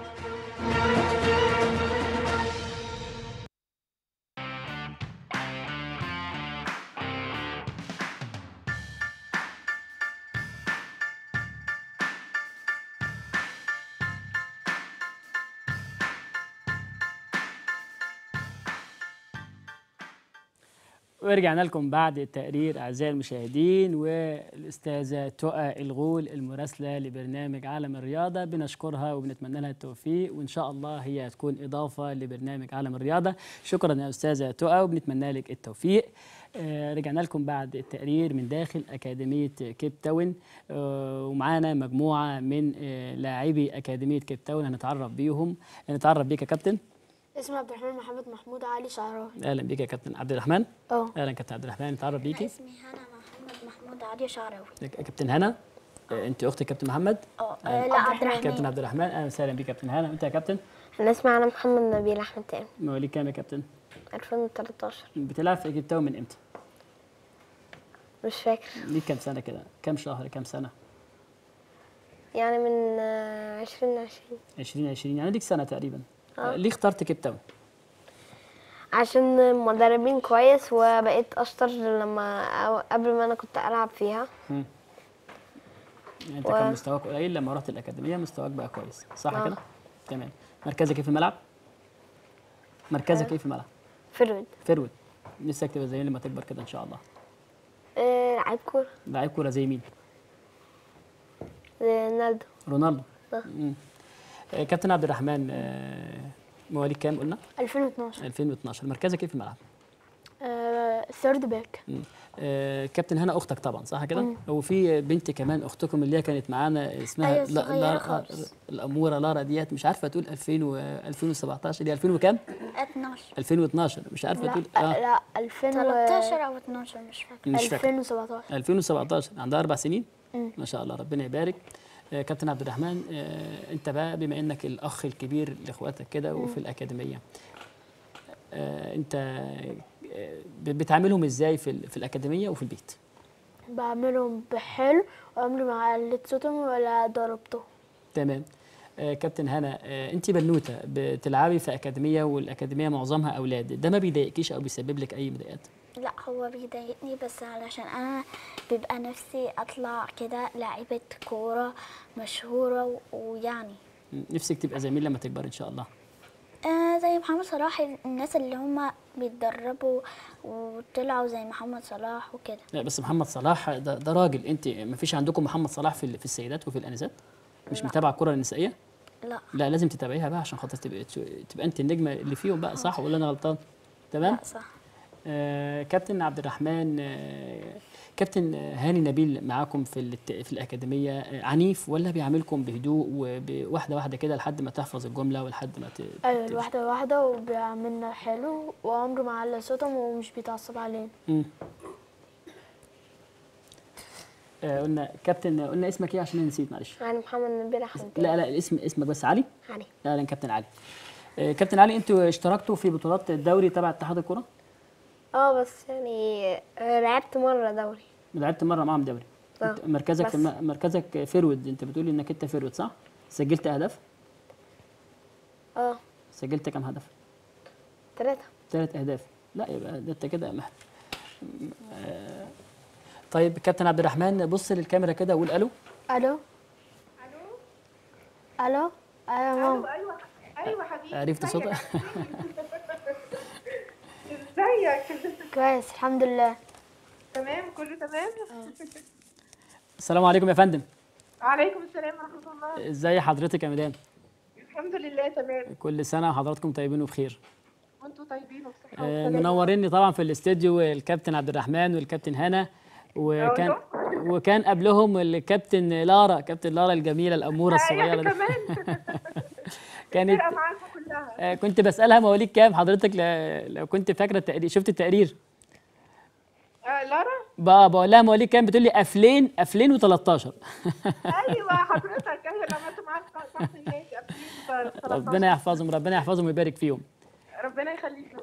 ورجعنا لكم بعد التقرير أعزائي المشاهدين، والأستاذة تقى الغول المراسلة لبرنامج عالم الرياضة بنشكرها وبنتمنى لها التوفيق، وإن شاء الله هي هتكون إضافة لبرنامج عالم الرياضة. شكرا يا أستاذة تقى وبنتمنى لك التوفيق. رجعنا لكم بعد التقرير من داخل أكاديمية كيب تاون، ومعانا مجموعة من لاعبي أكاديمية كيب تاون هنتعرف بيهم. هنتعرف بيك يا كابتن. اسمي عبد الرحمن محمد محمود علي شعراوي. اهلا بيك يا كابتن عبد الرحمن. اه اهلا كابتن عبد الرحمن، نتعرف بيكي. اسمي هنا محمد محمود علي شعراوي. كابتن هنا، انت اخت كابتن محمد؟ اه لا عبد الرحمن. كابتن عبد الرحمن اهلا وسهلا بيك كابتن هنا. انت يا كابتن؟ انا اسمي انا محمد نبيل احمد تامر. مواليد كام يا كابتن؟ ألفين وثلاثة عشر. بتلعب في كيب تاون من امتى؟ مش فاكر. ليك كام سنه كده؟ كام شهر كام سنه؟ يعني من عشرين عشرين. عشرين عشرين يعني ليك سنه تقريبا. ليه اخترت كيب تاون؟ عشان المدربين كويس، وبقيت اشطر لما قبل ما انا كنت العب فيها. امم انت و... كان مستواك قليل، لما رحت الاكاديميه مستواك بقى كويس صح آه. كده؟ تمام. مركزك ايه في الملعب؟ مركزك آه. ايه في الملعب؟ فرود. فرود. نفسك تبقى زي لما تكبر كده ان شاء الله؟ ايه لعيب كوره. لعيب كوره زي مين؟ زي رونالدو. رونالدو. آه. كابتن عبد الرحمن مواليد كام قلنا؟ ألفين واثناشر. ألفين واثناشر. مركزك ايه في الملعب؟ أه ثيرد باك. أه كابتن هنا اختك طبعا صح كده؟ وفي بنت كمان اختكم اللي هي كانت معانا اسمها لارا، الاموره لارا ديت، مش عارفه تقول ألفين وسبعتاشر دي ألفين وكام؟ اتناشر. ألفين واثناشر مش عارفه تقول اه لا ألفين وثلاثتاشر او اتناشر مش فاكره. مش فاكره. ألفين وسبعتاشر. ألفين وسبعتاشر عندها اربع سنين ما شاء الله ربنا يبارك. كابتن عبد الرحمن انت بقى بما انك الاخ الكبير لاخواتك كده وفي الاكاديميه، انت بتعاملهم ازاي في في الاكاديميه وفي البيت؟ بعملهم بحلو، وعمري ما عليت صوتهم ولا ضربتهم. تمام. كابتن هنا انت بنوته بتلعبي في اكاديميه والاكاديميه معظمها اولاد، ده ما بيضايقكيش او بيسبب لك اي مضايقات؟ لا هو بيضايقني، بس علشان انا بيبقى نفسي اطلع كده لاعيبه كوره مشهوره، ويعني نفسك تبقى زي مين لما تكبر ان شاء الله؟ آه زي محمد صلاح، الناس اللي هم بيتدربوا وطلعوا زي محمد صلاح وكده. لا بس محمد صلاح ده, ده راجل، انت ما فيش عندكم محمد صلاح في في السيدات وفي الانسات؟ مش متابعه الكره النسائيه؟ لا لا لازم تتابعيها بقى عشان خاطر تبقى تبقى انت النجمه اللي فيهم بقى صح ولا انا غلطان؟ تمام؟ لا صح. آه كابتن عبد الرحمن، آه كابتن هاني نبيل معاكم في في الاكاديميه، آه عنيف ولا بيعاملكم بهدوء وواحده واحده كده لحد ما تحفظ الجمله ولحد ما ت... ايوه واحده واحده، وبيعاملنا حلو وعمره ما على صوتهم ومش بيتعصب علينا. آه قلنا كابتن، قلنا اسمك ايه عشان نسيت معلش؟ انا محمد نبيل احمد. لا لا الاسم، اسمك بس. علي. علي. لا لا كابتن علي. آه كابتن علي انتوا اشتركتوا في بطولات الدوري تبع اتحاد الكره؟ اه بس يعني لعبت مره دوري. لعبت مره معاهم دوري. اه مركزك مركزك فيرود، انت بتقولي انك انت فيرود صح؟ سجلت اهداف؟ اه سجلت كام هدف؟ ثلاثه. ثلاث اهداف. لا يبقى ده انت كده مهد. آه. طيب كابتن عبد الرحمن بص للكاميرا كده وقول الو. الو الو الو الو. ايوه ايوه حبيبي. عرفت صوتك؟ ازيك؟ كويس الحمد لله. تمام كله تمام. السلام عليكم يا فندم. وعليكم السلام ورحمه الله. ازي حضرتك يا مدام؟ الحمد لله تمام. كل سنه وحضراتكم طيبين وبخير. وانتم طيبين وبصحه آه وسلامه. منوريني طبعا في الاستديو الكابتن عبد الرحمن والكابتن هنا، وكان وكان قبلهم الكابتن لارا، كابتن لارا الجميله الاموره الصغيره دي. كانت كلها. كنت بسألها مواليد كام حضرتك لو كنت فاكره التقرير، شفت التقرير؟ آه لارا؟ بقى بقول لها مواليد كام بتقول لي قافلين قافلين وتلتاشر. ايوه حضرتك ايوه لميت معاك صح قافلين وتلتاشر. ربنا يحفظهم ربنا يحفظهم ويبارك فيهم. ربنا يخليك.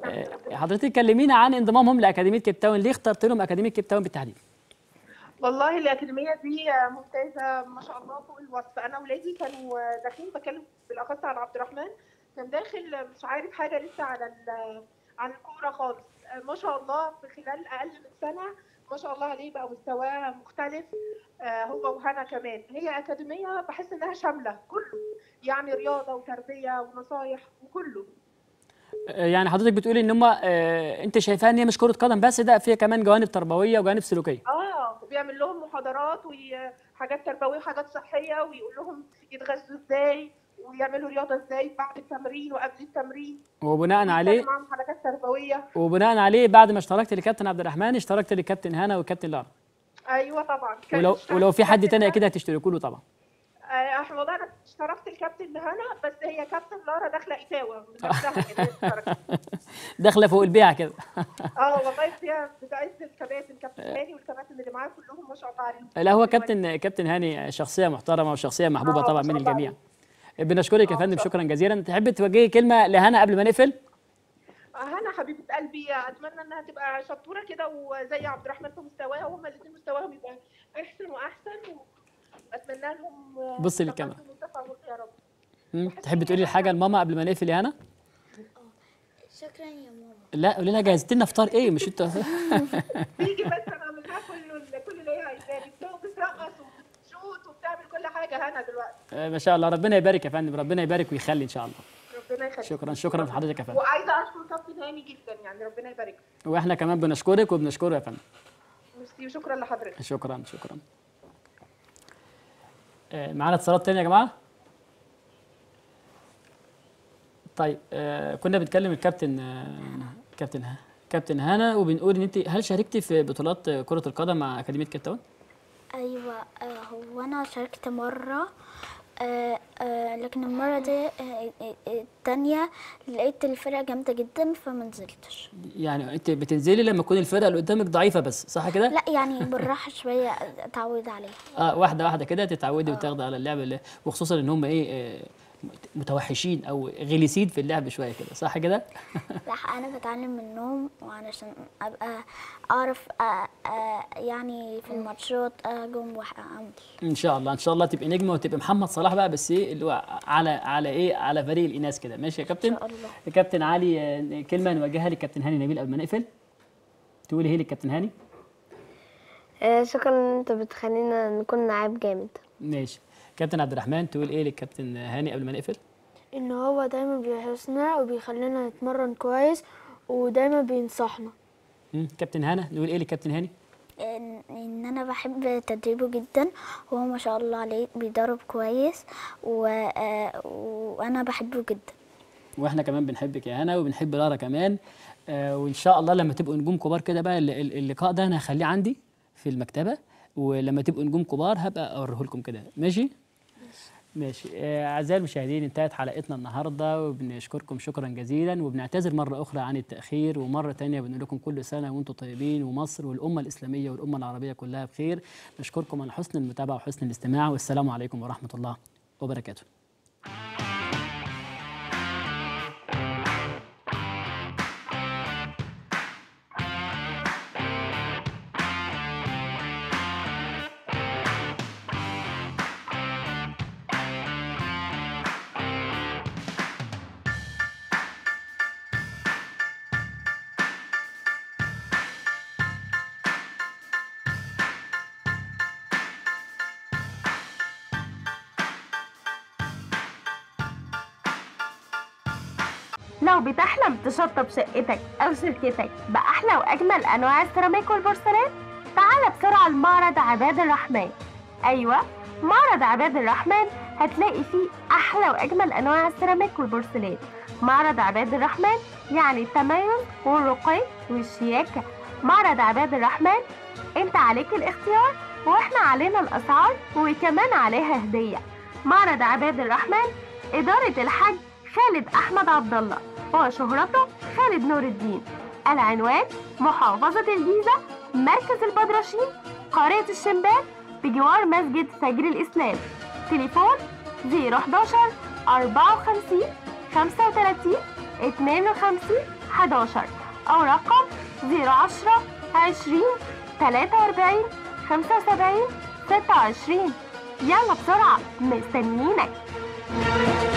حضرتك كلمينا عن انضمامهم لاكاديميه كيب تاون، ليه اخترت لهم اكاديميه كيب تاون بالتحديد؟ والله الاكاديميه دي ممتازه ما شاء الله فوق الوصف. انا اولادي كانوا داخلين، بكلم بالاخص عن عبد الرحمن، كان داخل مش عارف حاجه لسه على عن الكوره خالص، ما شاء الله في خلال اقل من سنه ما شاء الله عليه بقى مستواه مختلف. هو وهنا كمان هي اكاديميه بحس انها شامله كله، يعني رياضه وتربيه ونصايح وكله. يعني حضرتك بتقولي ان هم آه انت شايفاها ان هي مش كرة قدم بس، ده فيها كمان جوانب تربوية وجوانب سلوكية. اه بيعمل لهم محاضرات وحاجات تربوية وحاجات صحية، ويقول لهم يتغذوا ازاي ويعملوا رياضة ازاي بعد التمرين وقبل التمرين، وبناء عليه معاهم حركات تربوية. وبناء عليه بعد ما اشتركت لكابتن عبد الرحمن اشتركت لكابتن هنا والكابتن لارا. ايوه طبعا. ولو ولو في حد تاني اكيد هتشتركوا له طبعا. آه والله انا اشتركت الكابتن هنا، بس هي كابتن لارا داخله قساوه من نفسها داخله فوق البيع كده. اه والله فيها بتعز الكباتن، كابتن هاني والكباتن اللي معاه كلهم ما شاء الله عليهم. لا هو كابتن كابتن هاني شخصيه محترمه وشخصيه محبوبه طبعا من الجميع. بنشكرك يا فندم، شكرا جزيلا. تحب توجهي كلمه لهنا قبل ما نقفل؟ هنا حبيبه قلبي، اتمنى انها تبقى شطوره كده وزي عبد الرحمن في مستواها، وهما الاثنين مستواهم يبقى احسن واحسن، واتمنى لهم. بصي للكاميرا يا رب. تحبي تقولي حاجه لماما قبل ما نقفل يا هنا؟ شكرا يا ماما. لا قولي لها جهزت لنا فطار ايه، مش انت تيجي بس انا اعمل لها كل كل اللي هي عايزاه، بترقص وبتشوت وبتعمل كل حاجه هنا دلوقتي. ما شاء الله، ربنا يبارك يا فندم، ربنا يبارك ويخلي ان شاء الله. شكرا شكرا لحضرتك يا فندم، وعايزه اشكر كابتن هاني جدا، يعني ربنا يبارك. واحنا كمان بنشكرك وبنشكره يا فندم. ميرسي وشكرا لحضرتك. شكرا شكرا. آه معانا اتصالات تانية يا جماعه. طيب آه كنا بنتكلم الكابتن آه كابتن ها. كابتن هانا، وبنقول ان انت هل شاركتي في بطولات كره القدم مع اكاديميه كيب تاون؟ ايوه آه هو انا شاركت مره آه آه لكن المرة دي الثانية لقيت الفرقة جامدة جدا فما نزلتش. يعني انت بتنزلي لما تكون الفرقة اللي قدامك ضعيفة بس، صح كده؟ لا يعني بالراحة شوية اتعود عليها. اه واحدة واحدة كده تتعودي وتاخدي على اللعب، وخصوصا ان هم ايه متوحشين او غلسين في اللعب شوية كده، صح كده؟ صح. انا بتعلم منهم وعلشان ابقى اعرف أ... أ... يعني في الماتشات اهجم واعمل. ان شاء الله ان شاء الله تبقي نجمه وتبقي محمد صلاح بقى، بس ايه اللي هو على على ايه على فريق الاناث كده. ماشي يا كابتن؟ ان شاء الله. كابتن علي، كلمه نوجهها للكابتن هاني نبيل قبل ما نقفل، تقولي ايه للكابتن هاني؟ آه شكرا ان انت بتخلينا نكون لعيب جامد. ماشي. كابتن عبد الرحمن، تقول ايه للكابتن هاني قبل ما نقفل؟ ان هو دايما بيحسنا وبيخلينا نتمرن كويس ودايما بينصحنا. كابتن هنا، نقول ايه للكابتن هاني؟ ان, إن انا بحب تدريبه جدا، وهو ما شاء الله عليه بيدرب كويس و... وانا بحبه جدا. واحنا كمان بنحبك يا هنا وبنحب لارا كمان، وان شاء الله لما تبقوا نجوم كبار كده بقى اللقاء ده انا هخليه عندي في المكتبه، ولما تبقوا نجوم كبار هبقى اوريه لكم كده. ماشي؟ ماشي. أعزائي المشاهدين، انتهت حلقتنا النهارده وبنشكركم شكرا جزيلا، وبنعتذر مرة أخرى عن التأخير، ومرة تانية بنقول لكم كل سنة وأنتم طيبين، ومصر والأمة الإسلامية والأمة العربية كلها بخير. نشكركم على حسن المتابعة وحسن الاستماع، والسلام عليكم ورحمة الله وبركاته. لو بتحلم تشطب شقتك أو شركتك بأحلى وأجمل أنواع السيراميك والبورسلان، تعال بسرعة لمعرض عباد الرحمن. أيوة، معرض عباد الرحمن هتلاقي فيه أحلى وأجمل أنواع السيراميك والبورسلان. معرض عباد الرحمن يعني التميز والرقي والشياكة. معرض عباد الرحمن أنت عليك الاختيار، وإحنا علينا الأسعار وكمان عليها هدية. معرض عباد الرحمن، إدارة الحاج خالد أحمد عبد الله وشهرته خالد نور الدين. العنوان محافظة الجيزة، مركز البدرشين، قرية الشمبات، بجوار مسجد فجر الإسلام. تليفون صفر واحد واحد أربعة وخمسين خمسة وثلاثين اثنين وخمسين أحد عشر أو رقم صفر عشرة عشرين ثلاثة وأربعين خمسة وسبعين ستة وعشرين. يلا بسرعة مستنيينك.